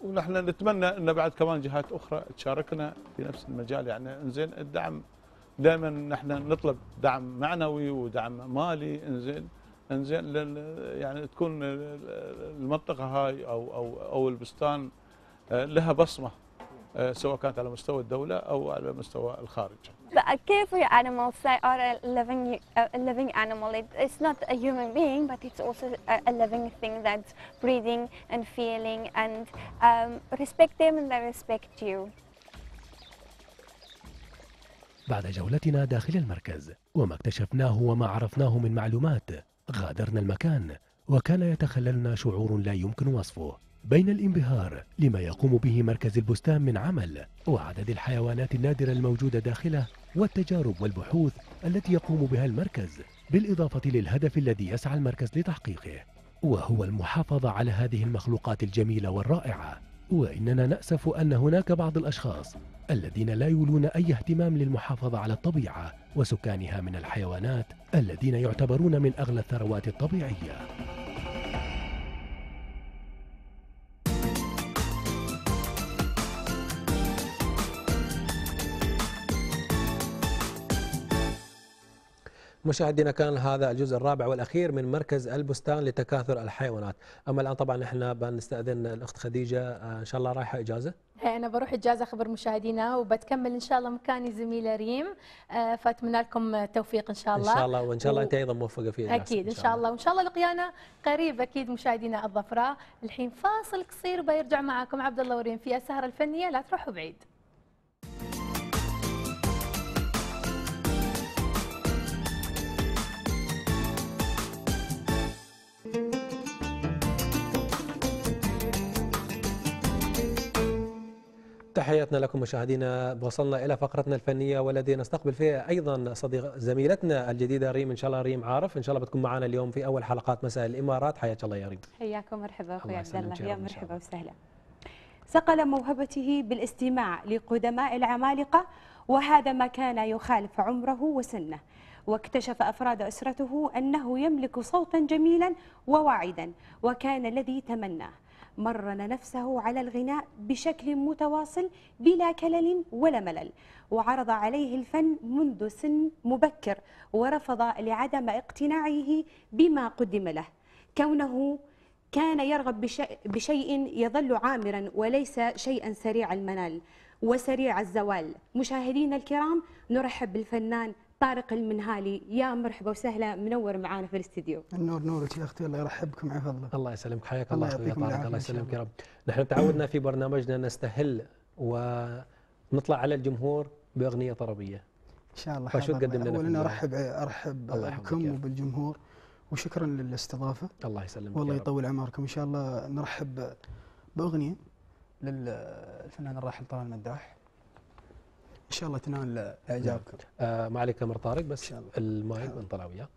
ونحن نتمنى ان بعد كمان جهات اخرى تشاركنا في نفس المجال، يعني انزين الدعم دائما نحن نطلب دعم معنوي ودعم مالي انزين انزين يعني تكون المنطقه هاي او او او البستان لها بصمه سواء كانت على مستوى الدوله او على مستوى الخارج. The carefree animals, they are a living, a living animal. It, it's not a human being, but it's also a, a living thing that's breathing and feeling, and um, respect them and they respect you. بعد جولتنا داخل المركز وما اكتشفناه وما عرفناه من معلومات، غادرنا المكان وكان يتخللنا شعور لا يمكن وصفه بين الانبهار لما يقوم به مركز البستان من عمل، وعدد الحيوانات النادرة الموجودة داخله، والتجارب والبحوث التي يقوم بها المركز، بالإضافة للهدف الذي يسعى المركز لتحقيقه، وهو المحافظة على هذه المخلوقات الجميلة والرائعة. وإننا نأسف أن هناك بعض الأشخاص الذين لا يولون أي اهتمام للمحافظة على الطبيعة وسكانها من الحيوانات الذين يعتبرون من أغلى الثروات الطبيعية. مشاهدينا، كان هذا الجزء الرابع والأخير من مركز البستان لتكاثر الحيوانات. أما الآن طبعا إحنا بنستأذن الأخت خديجة، إن شاء الله رايحة إجازة. هي أنا بروح إجازة خبر مشاهدينا، وبتكمل إن شاء الله مكاني زميلة ريم، فأتمنى لكم توفيق إن شاء الله. إن شاء الله، وإن شاء الله و... أنت أيضا موفقة في إجازة. أكيد إن شاء الله، وإن شاء الله لقيانا قريب أكيد مشاهدينا الظفراء. الحين فاصل قصير وبيرجع معاكم عبد الله وريم في السهرة الفنية، لا تروحوا بعيد. تحياتنا لكم مشاهدينا، وصلنا إلى فقرتنا الفنية والتي نستقبل فيها أيضا صديق زميلتنا الجديدة ريم، إن شاء الله ريم عارف، إن شاء الله بتكون معنا اليوم في أول حلقات مساء الإمارات. حياك الله يا ريم. حياكم، مرحبا أخوي عبد الله، يا مرحبا وسهلا. صقل موهبته بالاستماع لقدماء العمالقة، وهذا ما كان يخالف عمره وسنه، واكتشف أفراد أسرته أنه يملك صوتا جميلا وواعدا، وكان الذي تمناه. مرن نفسه على الغناء بشكل متواصل بلا كلل ولا ملل، وعرض عليه الفن منذ سن مبكر، ورفض لعدم اقتناعه بما قدم له، كونه كان يرغب بشيء يظل عامرا وليس شيئا سريع المنال وسريع الزوال. مشاهدينا الكرام، نرحب بالفنان طارق المنهالي، يا مرحبا وسهلا، منور معانا في الاستديو. النور نورك يا اختي، الله يرحبكم عفوا الله. الله يسلمك، حياك الله اخوي طارق، الله يسلمك يا رب. نحن تعودنا في برنامجنا نستهل ونطلع على الجمهور باغنيه طربيه. ان شاء الله. فشو تقدم لنا؟ اولا ارحب ارحب بكم وبالجمهور، وشكرا للاستضافه. الله يسلمك والله يطول عمركم. ان شاء الله نرحب باغنيه للفنان الراحل طارق المداح، ان شاء الله تنال اعجابكم. آه ما عليك امر طارق، بس المايك بنطلع وياه.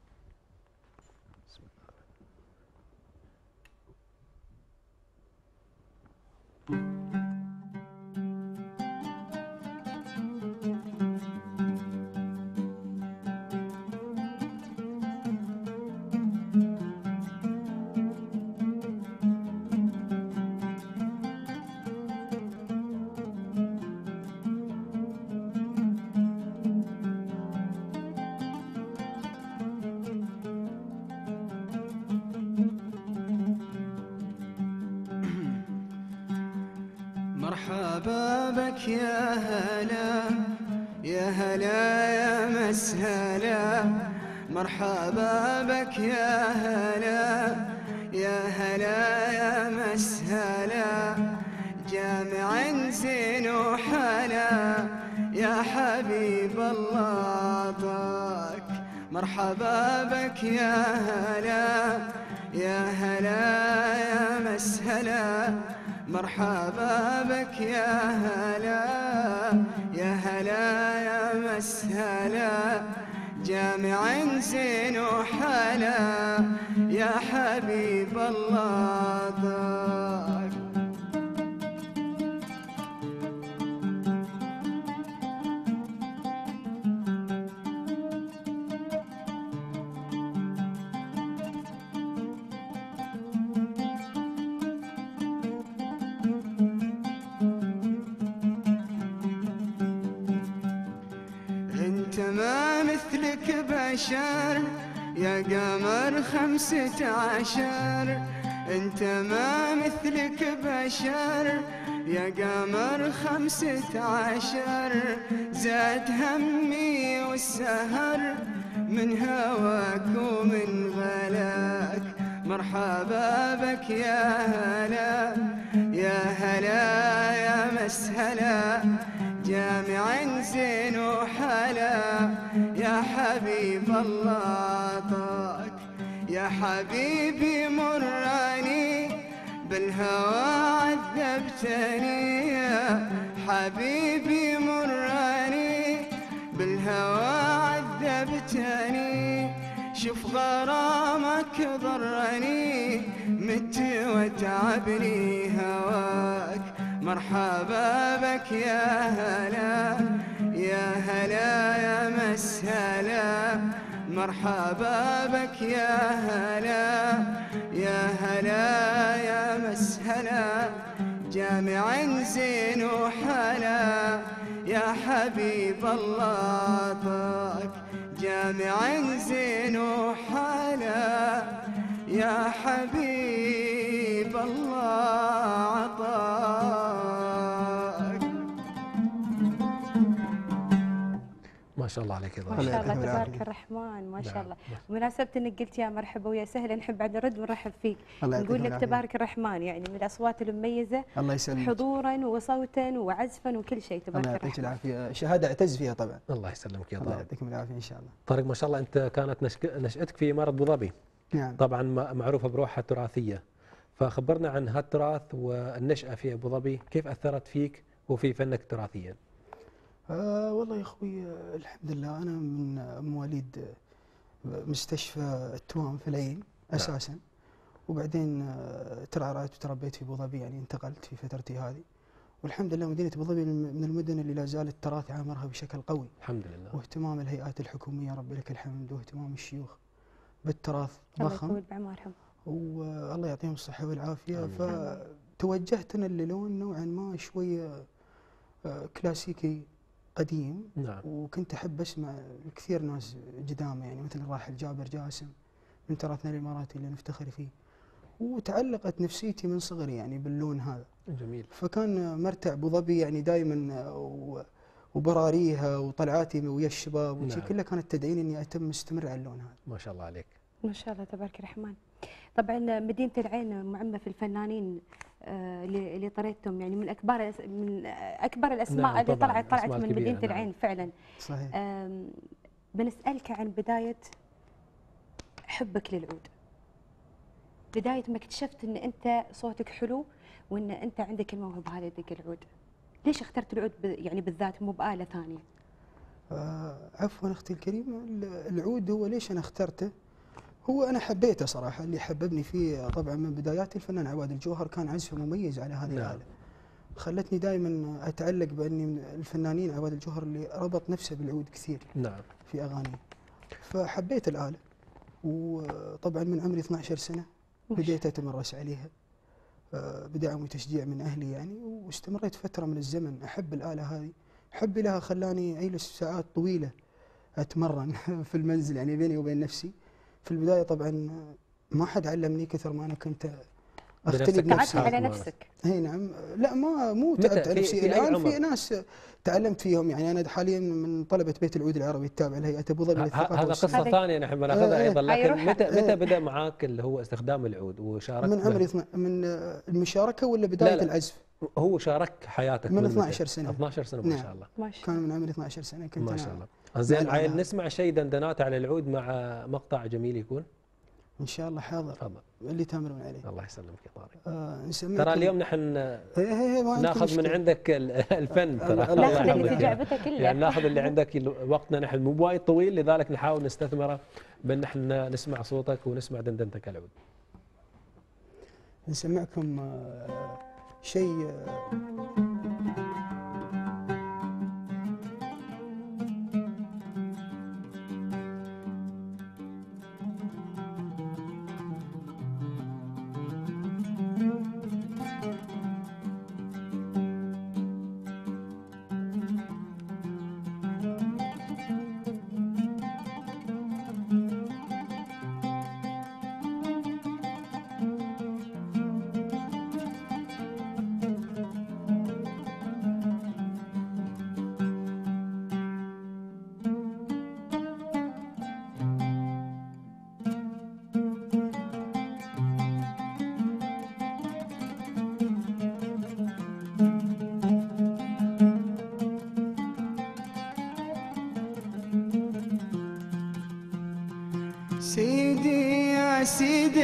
مرحبا بك يا هلا، يا هلا يا مسهلا، جامع زين وحلا، يا حبيب الله عطاك. مرحبا بك يا هلا، يا هلا يا مسهلا، مرحبا بك يا هلا، يا هلا يا مسهلا، جامع زين وحلا، يا حبيب الله ضاك. انت ما مثلك بشر يا قمر خمسة عشر، انت ما مثلك بشر يا قمر خمسة عشر، زاد همي والسهر من هواك ومن غلاك. مرحبا بك يا هلا، يا هلا يا مسهلا، جامع زين وحلا، يا حبيب الله عطاك. يا حبيبي مراني بالهوى عذبتني، يا حبيبي مراني بالهوى عذبتني، شوف غرامك ضرني مت وتعبني هواك مرحبا بك يا هلا يا هلا يا مسهلا مرحبا بك يا هلا يا هلا يا مسهلا جامع زين وحلا يا حبيب الله طاك جامع زين وحلا يا حبيب الله عطاك. ما شاء الله عليك ما شاء الله تبارك الرحمن ما شاء الله. بمناسبة انك قلت يا مرحبا ويا سهلا نحب بعد نرد ونرحب فيك نقول لك تبارك الرحمن يعني من الاصوات المميزة الله يسلمك حضورا وصوتا وعزفا وكل شيء تبارك الرحمن. الله يعطيك العافية شهادة اعتز فيها طبعا. الله يسلمك يا طارق. الله يعطيك العافية ان شاء الله. طارق ما شاء الله انت كانت نشأتك في امارة ابو ظبي. نعم. طبعا معروفة بروحها التراثية. فخبرنا عن هالتراث والنشأة في أبو ظبي كيف أثرت فيك وفي فنك تراثيا؟ آه والله يا أخوي الحمد لله أنا من مواليد مستشفى التوام في العين أساسا. نعم. وبعدين ترعرعت وتربيت في أبو ظبي يعني انتقلت في فترتي هذه والحمد لله مدينة أبو ظبي من المدن اللي لا زال التراث عامرها بشكل قوي الحمد لله واهتمام الهيئات الحكومية رب لك الحمد واهتمام الشيوخ بالتراث ضخم الله يطول بعمرهم والله يعطيهم الصحة والعافية فتوجهت أنا للون نوعا ما شوية كلاسيكي قديم. نعم. وكنت أحب أسمع كثير ناس قدامى يعني مثل الراحل جابر جاسم من تراثنا الإماراتي اللي نفتخر فيه وتعلقت نفسيتي من صغري يعني باللون هذا. جميل. فكان مرتع أبو ظبي يعني دائما وبراريها وطلعاتي ويا الشباب وشي. نعم. كلها كانت تدعيني إني أتم مستمر على اللون هذا. ما شاء الله عليك. ما شاء الله تبارك الرحمن. طبعا مدينة العين معمة في الفنانين اللي طريتهم يعني من اكبر من اكبر الاسماء. نعم. اللي طلعت طلعت من مدينة. نعم. العين فعلا. صحيح. بنسالك عن بداية حبك للعود. بداية ما اكتشفت ان انت صوتك حلو وان انت عندك الموهبة هذه تدق العود. ليش اخترت العود يعني بالذات مو بآلة ثانية؟ آه عفوا اختي الكريمة العود هو ليش انا اخترته؟ هو أنا حبيته صراحة اللي حببني فيه طبعا من بداياتي الفنان عواد الجوهر كان عزفه مميز على هذه. نعم. الآلة خلتني دائما أتعلق بأني من الفنانين عواد الجوهر اللي ربط نفسه بالعود كثير. نعم. في أغانيه فحبيت الآلة وطبعا من عمري اثنعش سنة بديت أتمرس عليها بدعم وتشجيع من أهلي يعني واستمريت فترة من الزمن أحب الآلة هذه حبي لها خلاني أجلس ساعات طويلة أتمرن في المنزل يعني بيني وبين نفسي. في البداية طبعا ما حد علمني كثر ما أنا كنت أختلي بنفسي. تعبت على نفسك؟ اي نعم. لا ما مو تعبت على نفسي الآن في ناس تعلمت فيهم يعني أنا حاليا من طلبة بيت العود العربي التابع لهيئة أبو ظبي للثقافة هذا قصة ثانية نحن بناخذها أيضا لكن متى متى بدأ معاك اللي هو استخدام العود وشاركت من عمري من المشاركة ولا بداية لا لا العزف؟ هو شارك حياتك من اثنعش سنة اثنعش سنة. نعم. ما شاء الله ما شاء. كان من عمري اثنعش سنة كنت ما شاء الله. زين عيل نسمع شيء دندنات على العود مع مقطع جميل يكون ان شاء الله. حاضر. تفضل اللي تامرون عليه. الله يسلمك يا طارق. آه ترى اليوم نحن ناخذ من عندك الفن ترى ناخذ اللي تجعبته كله يعني ناخذ اللي عندك وقتنا نحن مو وايد طويل لذلك نحاول نستثمره بان احنا نسمع صوتك ونسمع دندنتك على العود. نسمعكم شيء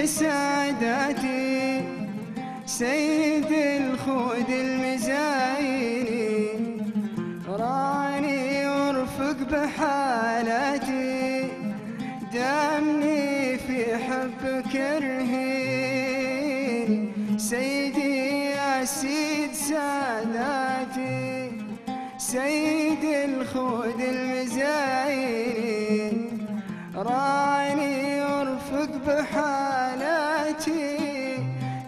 سعداتي سيد الخود المزايني راني يرفق بحالاتي دامني سيد الخود المزايد راني يرفق بحالاتي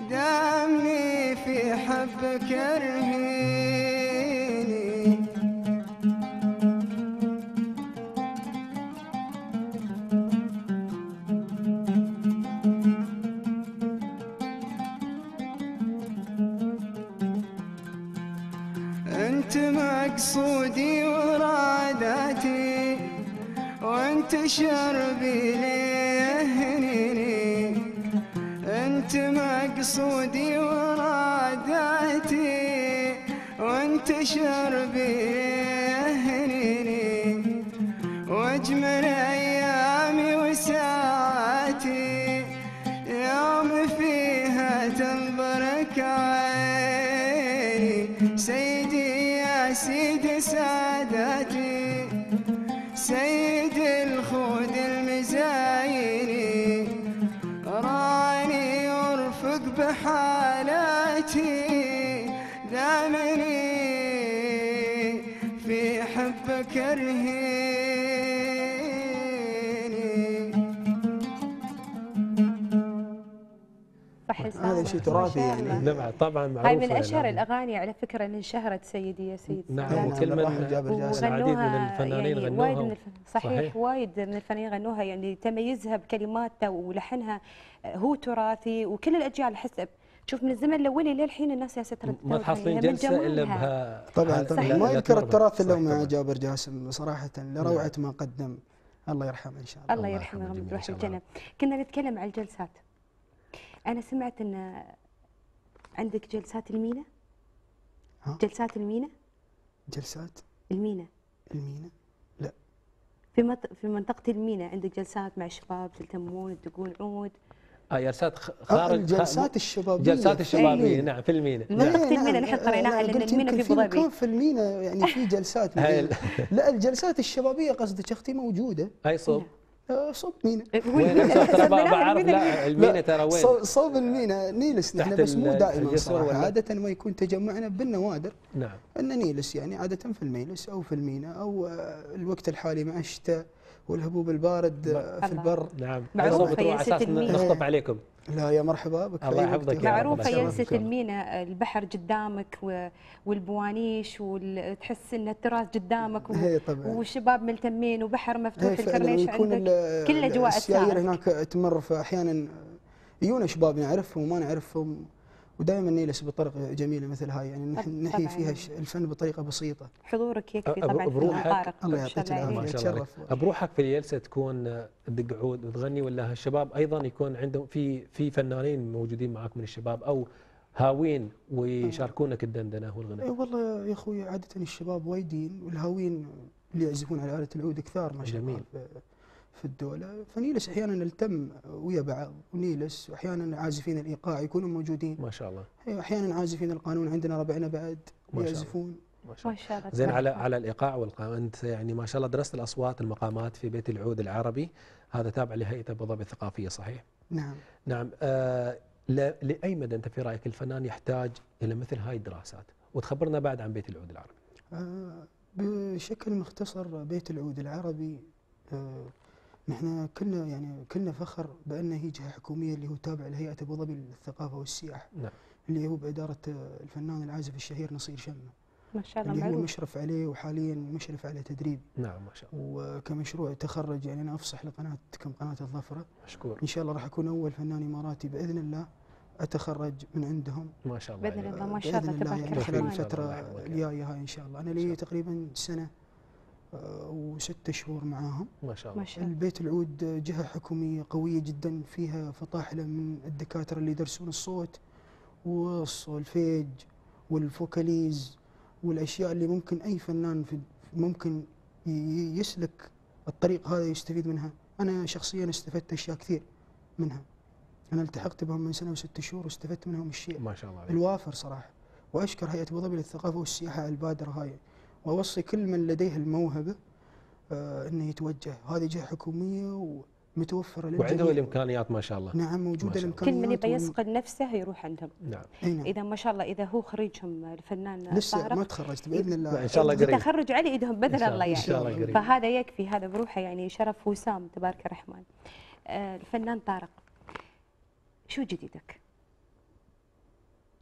دامني في حبك ارهيني. انت مقصودي وراداتي وانت شربي ليهنيني، انت مقصودي وراداتي وانت شربي ليهنيني، واجمل ايامي وساعاتي يوم فيها تنظرك عيني. سيدي يا سيدي ساداتي سيد الخود المزايني راني يرفق بحالاتي دامني في حبك ارهيني. هذا شيء تراثي يعني. نعم طبعا معروف. هاي من اشهر يعني الاغاني على فكره اللي انشهرت سيدي يا سيدي. نعم وكلمه جابر جاسم العديد من الفنانين يعني غنوها. وايد من الف... صحيح, صحيح وايد من الفنانين غنوها يعني تميزها بكلماتها ولحنها هو تراثي وكل الاجيال حسب شوف من الزمن الاولي للحين الناس يا ستر ما تحصلين جلسه الا بها. طبعا طبعا ما يذكر التراث الا مع جابر جاسم صراحه لروعه ما قدم. الله يرحمه ان شاء الله. الله يرحمه ويروح الجنه. كنا نتكلم عن الجلسات. أنا سمعت أن عندك جلسات المينا؟ ها؟ جلسات المينا؟ جلسات؟ المينا المينا؟ لا في مط... في منطقة المينا عندك جلسات مع شباب تلتمون تدقون عود؟ اه جلسات خارج جلسات الشبابيه جلسات الشبابيه نعم في المينا منطقه المينا نحن قريناها لان المينا في ابو ظبي في المينا يعني في جلسات لا الجلسات الشبابيه قصدك اختي موجوده اي صوب صوب مينا وين ترى بعرف لا المينا ترى وين صوب المينا نيلس نحن بس مو دائما صراحه عاده ما يكون تجمعنا بالنوادر نعم ان نيلس يعني عاده في الميلس او في المينا او الوقت الحالي مع الشتاء والهبوب البارد في البر نعم معروفه يا اساس نخطف عليكم لا يا مرحبا بك الله يحفظك معروفه جلسه المينا البحر قدامك والبوانيش وتحس ان التراث قدامك والشباب ملتمين وبحر مفتوح الكرنيش عندك كله جواء السيايير هناك تمر فاحيانا يجون شباب نعرفهم وما نعرفهم ودائما نجلس بطريقه جميله مثل هاي يعني نحن نحيي فيها الفن بطريقه بسيطه. حضورك يكفي طبعا بروحك الله يعطيك العافيه اتشرف بروحك في الجلسه تكون تدق عود وتغني ولا هالشباب ايضا يكون عندهم في في فنانين موجودين معك من الشباب او هاوين ويشاركونك الدندنه والغناء؟ اي والله يا اخوي عاده الشباب وايدين والهاوين اللي يعزفون على آلة العود كثار ما شاء الله في الدولة فنيلس احيانا نلتم ويا بعض ونيلس واحيانا عازفين الايقاع يكونوا موجودين ما شاء الله احيانا عازفين القانون عندنا ربعنا بعد يعزفون ما شاء الله, الله. زين على على الايقاع والقانون انت يعني ما شاء الله درست الاصوات المقامات في بيت العود العربي هذا تابع لهيئة ابو ظبي الثقافية صحيح؟ نعم نعم آه لاي مدى انت في رايك الفنان يحتاج الى مثل هاي الدراسات وتخبرنا بعد عن بيت العود العربي؟ آه بشكل مختصر بيت العود العربي آه نحن كلنا يعني كلنا فخر بأن هي جهة حكومية اللي هو تابع لهيئة أبو ظبي للثقافة والسياحة نعم اللي هو بإدارة الفنان العازف الشهير نصير شمه ما شاء الله اللي معلوم. هو مشرف عليه وحاليا مشرف على تدريب نعم ما شاء الله وكمشروع تخرج يعني أنا أفصح لقناتكم قناة الظفرة مشكور إن شاء الله راح أكون أول فنان إماراتي بإذن الله أتخرج من عندهم ما شاء الله بإذن الله ما شاء الله تبارك الله خلال الفترة الجاية هاي إن شاء الله أنا لي تقريبا سنة وستة شهور معاهم ما شاء الله البيت العود جهة حكومية قوية جدا فيها فطاحلة من الدكاترة اللي يدرسون الصوت والسولفيج والفوكاليز والأشياء اللي ممكن أي فنان في ممكن يسلك الطريق هذا يستفيد منها أنا شخصيا استفدت أشياء كثير منها أنا التحقت بهم من سنة وست شهور واستفدت منهم الشيء ما شاء الله الوافر صراحة وأشكر هيئة أبو ظبي للثقافة والسياحة على البادرة هاي وأوصي كل من لديه الموهبة آه أنه يتوجه هذه جهة حكومية متوفره للجميع وعندهم الامكانيات ما شاء الله. نعم موجوده الامكانيات، كل من يبي يصقل نفسه يروح عندهم. نعم. نعم اذا ما شاء الله، اذا هو خريجهم الفنان طارق لسه ما تخرجت باذن الله، ان شاء الله قريب تخرج علي ايدهم باذن الله يعني، ان شاء الله قريب. فهذا يكفي، هذا بروحه يعني شرف. وسام تبارك الرحمن. آه الفنان طارق، شو جديدك؟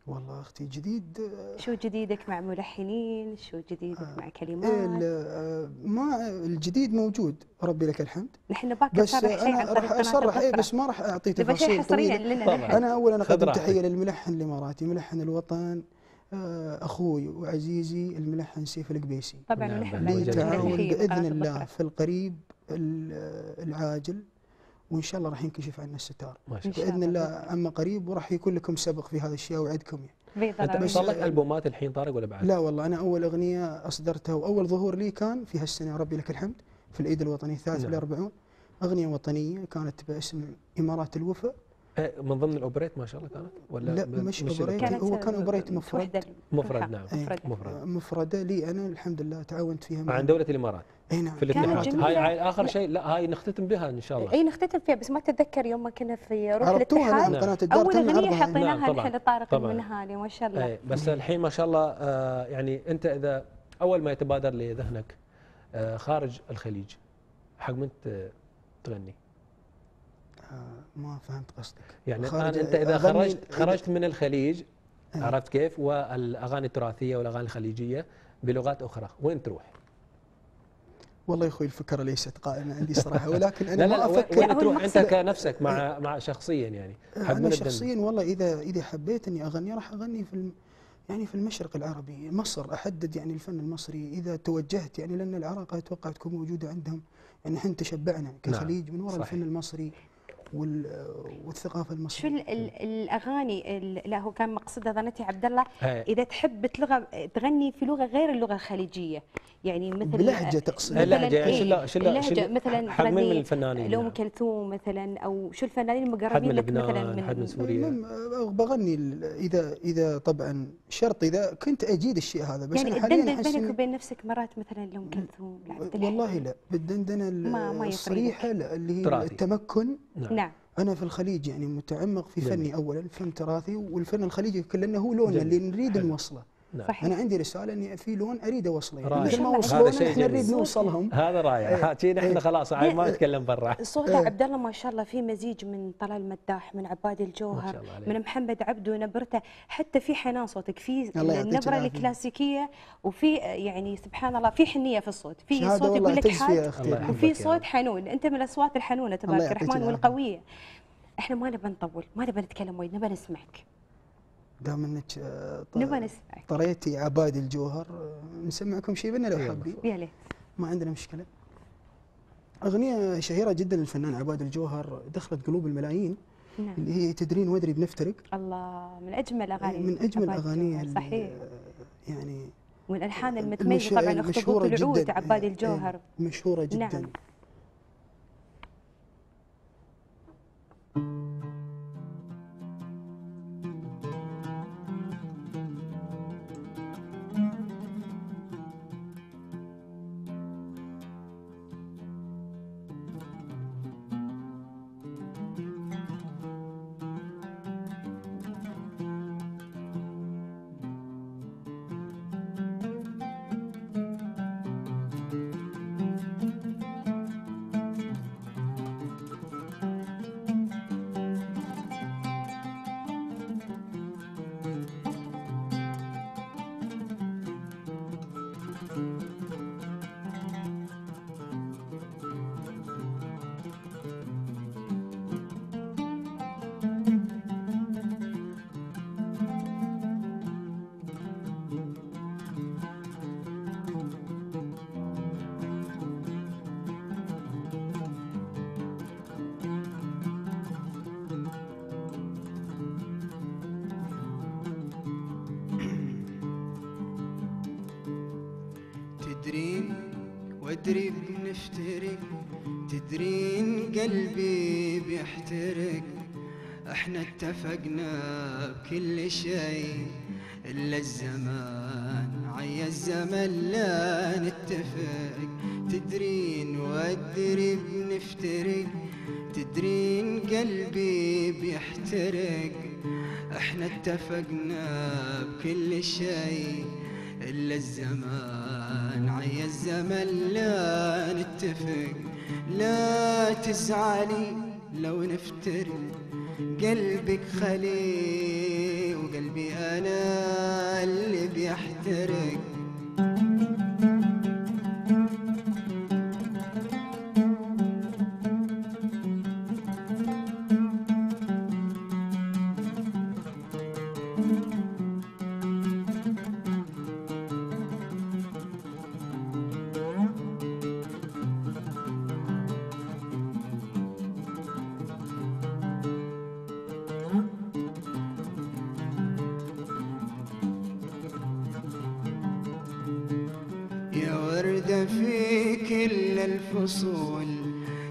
والله اختي جديد. شو جديدك مع ملحنين؟ شو جديدك آه مع كلمات؟ آه ما الجديد موجود، ربي لك الحمد. نحن باكر صرح شيء عن طريق قناتنا إيه، بس ما راح اعطي تفاصيل طويله. انا اولا اقدم تحيه للملحن الاماراتي، ملحن الوطن، آه اخوي وعزيزي الملحن سيف القبيسي. طبعا نحن نتعاون باذن الله في القريب العاجل، وان شاء الله راح ينكشف عنا الستار باذن الله اما قريب، وراح يكون لكم سبق في هذا الشيء اوعدكم يعني. انت مصلك البومات الحين طارق ولا بعد؟ لا والله، انا اول اغنيه اصدرتها واول ظهور لي كان في هالسنه ربي لك الحمد، في العيد الوطني الثالث والأربعون، اغنيه وطنيه كانت باسم امارات الوفاء. من ضمن الاوبريت ما شاء الله كانت ولا لا؟ مش اوبريت، هو كان اوبريت مفرد مفرد نعم مفرد مفرده لي انا، الحمد لله تعاونت فيها مع عن دوله الامارات. اي نعم في الامارات. هاي, هاي اخر لا. شيء لا هاي نختتم بها ان شاء الله. اي نختتم فيها، بس ما تتذكر يوم ما كنا في روح الاتحاد نعم. قناه الدار اول اغنيه حطيناها نحن لطارق المنهالي ما شاء الله. اي بس الحين ما شاء الله آه يعني انت اذا اول ما يتبادر لذهنك آه خارج الخليج حق من تغني؟ ما فهمت قصدك يعني الان انت اذا خرجت خرجت من الخليج أيه. عرفت كيف؟ والاغاني التراثيه والاغاني الخليجيه بلغات اخرى وين تروح؟ والله يا اخوي الفكره ليست قائمه عندي صراحه، ولكن انا لا لا ما افكر وين تروح انت كنفسك مع أيه. مع شخصيا يعني انا شخصيا والله اذا اذا حبيت اني اغني راح اغني في يعني في المشرق العربي، مصر احدد يعني الفن المصري اذا توجهت يعني، لان العراق اتوقع تكون موجوده عندهم يعني، احنا تشبعنا كخليج من وراء الفن المصري والثقافه المصريه. شو الاغاني لا هو كان مقصده ظنتي عبد الله اذا تحب تلغة تغني في لغه غير اللغه الخليجيه يعني، مثل بلهجه تقصد اللهجه يعني شو اللهجه مثلا حد من الفنانين لو ام كلثوم مثلا، او شو الفنانين المقربين لك مثلا من حد من سوريا؟ بغني اذا اذا طبعا شرط اذا كنت اجيد الشيء هذا، بس يعني الدندن بينك وبين نفسك مرات مثلا لام كلثوم لعبد الحليم؟ والله لا، بالدندنه الصريحه لا، اللي هي التمكن. نعم أنا في الخليج يعني متعمق في فني أولا، فن تراثي، والفن الخليجي كلنا هو لوننا اللي نريد نوصله. أنا عندي رسالة إني في لون أريد أوصله يعني، مثل ما وصلونا إحنا نريد نوصلهم. هذا رائع، هاتين إحنا خلاص عاد ما نتكلم برا. صوت عبد الله ما شاء الله في مزيج من طلال مداح، من عباد الجوهر، من محمد عبده، نبرته حتى في حنان صوتك، في النبرة الكلاسيكية، وفي يعني سبحان الله في حنية في الصوت، في صوت يقول لك حاد وفي صوت حنون، أنت من الأصوات الحنونة تبارك الرحمن والقوية. إحنا ما نبي نطول، ما نبي نتكلم وايد، نبي نسمعك. دام انك نبغى طريتي عباد الجوهر نسمعكم شيء منها لو حابين، ما عندنا مشكله. اغنيه شهيره جدا للفنان عباد الجوهر، دخلت قلوب الملايين. نعم. اللي هي تدرين وادري بنفترق. الله، من اجمل اغاني، من اجمل اغاني صحيح يعني، والالحان المتميزه طبعا، اخطبوط العود عباد الجوهر مشهوره جدا. نعم. تدرين وادري بنفترق، تدرين قلبي بيحترق، احنا اتفقنا بكل شيء الا الزمان معي الزمن لا نتفق، تدرين وادري بنفترق، تدرين قلبي بيحترق. احنا اتفقنا بكل شيء إلا الزمان، عي الزمن لا نتفق. لا تزعلي لو نفترق، قلبك خلي وقلبي أنا اللي بيحترق.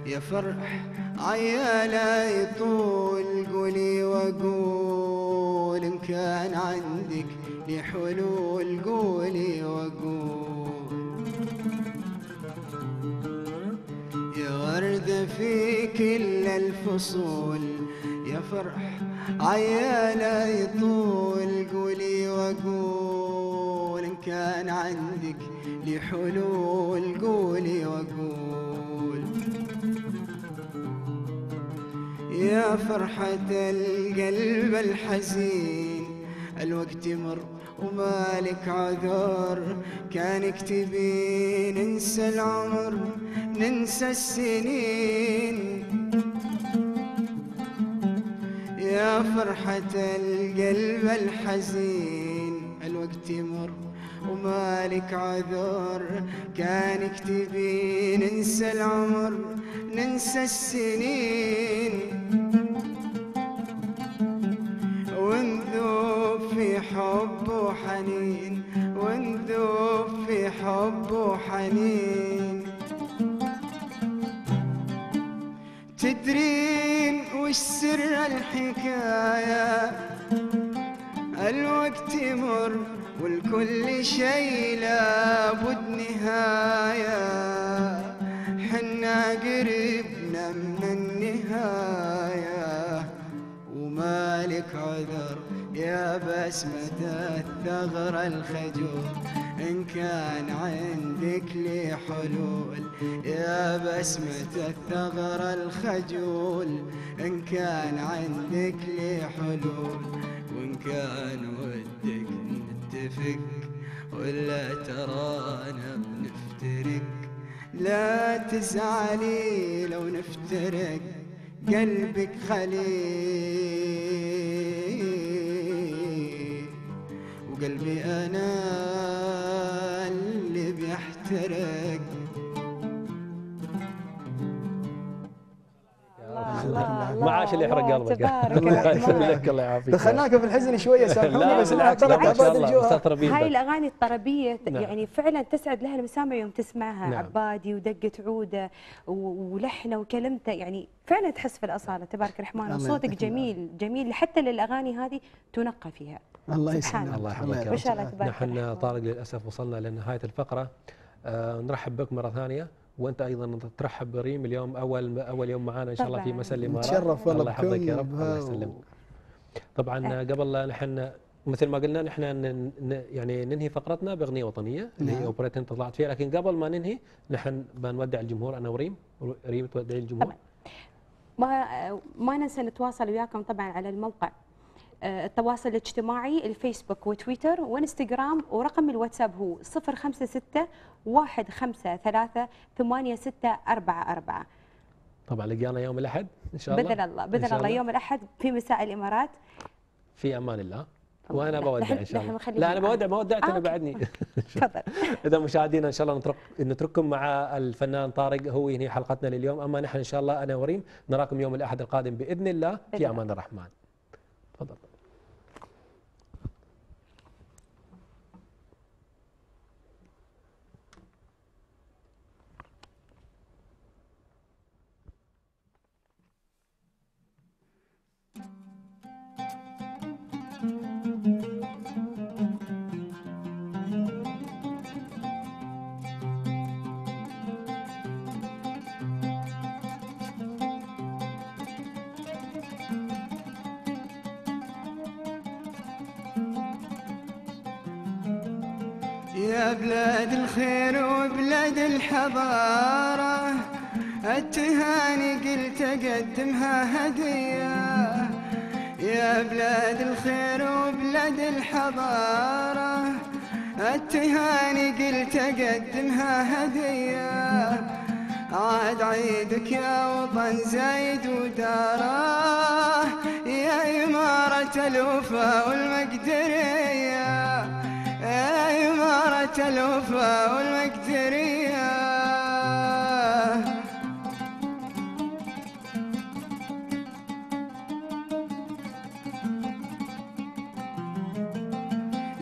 يا فرح عيالا يطول، قولي واقول ان كان عندك لي حلول، قولي واقول. يا وردة في كل الفصول، يا فرح عيالا يطول، قولي واقول ان كان عندك لي حلول، قولي واقول. يا فرحة القلب الحزين، الوقت مر ومالك عذر، كان اكتبي ننسى العمر ننسى السنين. يا فرحة القلب الحزين، الوقت مر ومالك عذر، كان اكتبي ننسى العمر ننسى السنين. ونذوب في حب وحنين، ونذوب في حب وحنين. تدرين وش سر الحكاية، الوقت مر والكل شي لابد نهاية، حنا قربنا من النهاية ومالك عذر. يا بسمة الثغر الخجول، إن كان عندك لي حلول، يا بسمة الثغر الخجول، إن كان عندك لي حلول. وإن كان ودك نتفق ولا ترانا بنفترق، لا تزعلي لو نفترق، قلبك خلي وقلبي أنا اللي بيحترق. ما عاش اللي يحرق قلبك، تبارك الله. دخلناك في الحزن شويه، سامحوني بس اعترف عباد الجوهر. هاي الاغاني الطربيه يعني فعلا تسعد لها المسامع يوم تسمعها، عبادي ودقه عوده ولحنه وكلمته، يعني فعلا تحس في الاصاله تبارك الرحمن. وصوتك جميل جميل حتى للاغاني هذه تنقى فيها. الله يسلمك الله يحفظك ان شاء الله تبارك. نحن طارق للاسف وصلنا لنهايه الفقره، نرحب بكم مره ثانيه، وانت ايضا ترحب بريم اليوم اول اول يوم معانا ان شاء الله في مساء الامارات. نتشرف والله بكم، الله يحفظك يا رب. الله يسلمك. طبعا قبل نحن مثل ما قلنا نحن يعني ننهي فقرتنا باغنيه وطنيه اللي هي اوبريت انت طلعت فيها، لكن قبل ما ننهي نحن بنودع الجمهور انا وريم، ريم تودعين الجمهور. ما ما ننسى نتواصل وياكم طبعا على الموقع التواصل الاجتماعي، الفيسبوك وتويتر وانستغرام، ورقم الواتساب هو صفر خمسة ستة واحد خمسة ثلاثة ثمانية ستة أربعة أربعة. طبعا لقينا يوم الاحد ان شاء الله باذن الله، باذن الله يوم الاحد في مساء الامارات. في امان الله. وانا بودع ان شاء الله. لا انا بودع، ما ودعت انا بعدني. تفضل. اذا مشاهدينا ان شاء الله نترك نترككم مع الفنان طارق، هو ينهي حلقتنا لليوم، اما نحن ان شاء الله انا وريم نراكم يوم الاحد القادم باذن الله في امان الرحمن. تفضل. يا بلاد الخير وبلاد الحضارة، التهاني قلت أقدمها هدية. يا بلاد الخير وبلاد الحضارة، التهاني قلت أقدمها هدية. عاد عيدك يا وطن زايد وداره، يا إمارة الوفا والمقدرية، يا إمارة الوفا والمقدرية.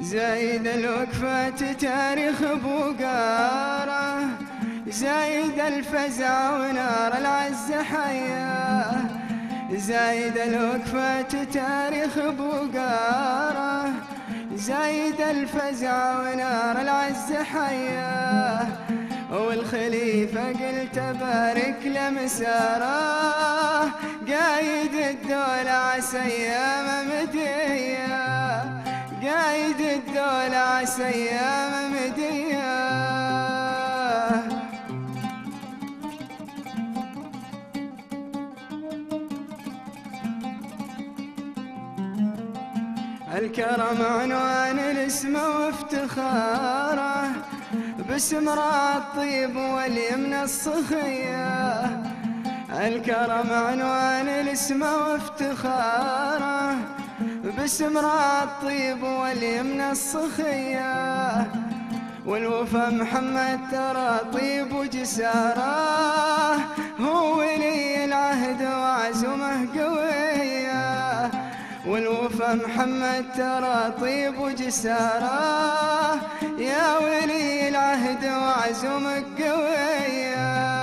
زايد الوقفة تاريخ بوقاره، زايد الفزع ونار العز حيا. زايد الوقفة تاريخ بوقاره، زايد الفزع ونار العز حيا. والخليفة قلت بارك لمساره، قايد الدولة عسى أيامه مدية، قايد الدولة عسى أيامه مدية. الكرم عنوان الاسم وافتخاره، باسم راى الطيب واليمن الصخية. الكرم عنوان الاسم وافتخاره، باسم راى الطيب واليمن الصخية. والوفا محمد ترى طيب وجساره، هو ولي العهد وعزمه قوية. والوفا محمد ترى طيب وجساره، يا ولي العهد وعزمك قوية.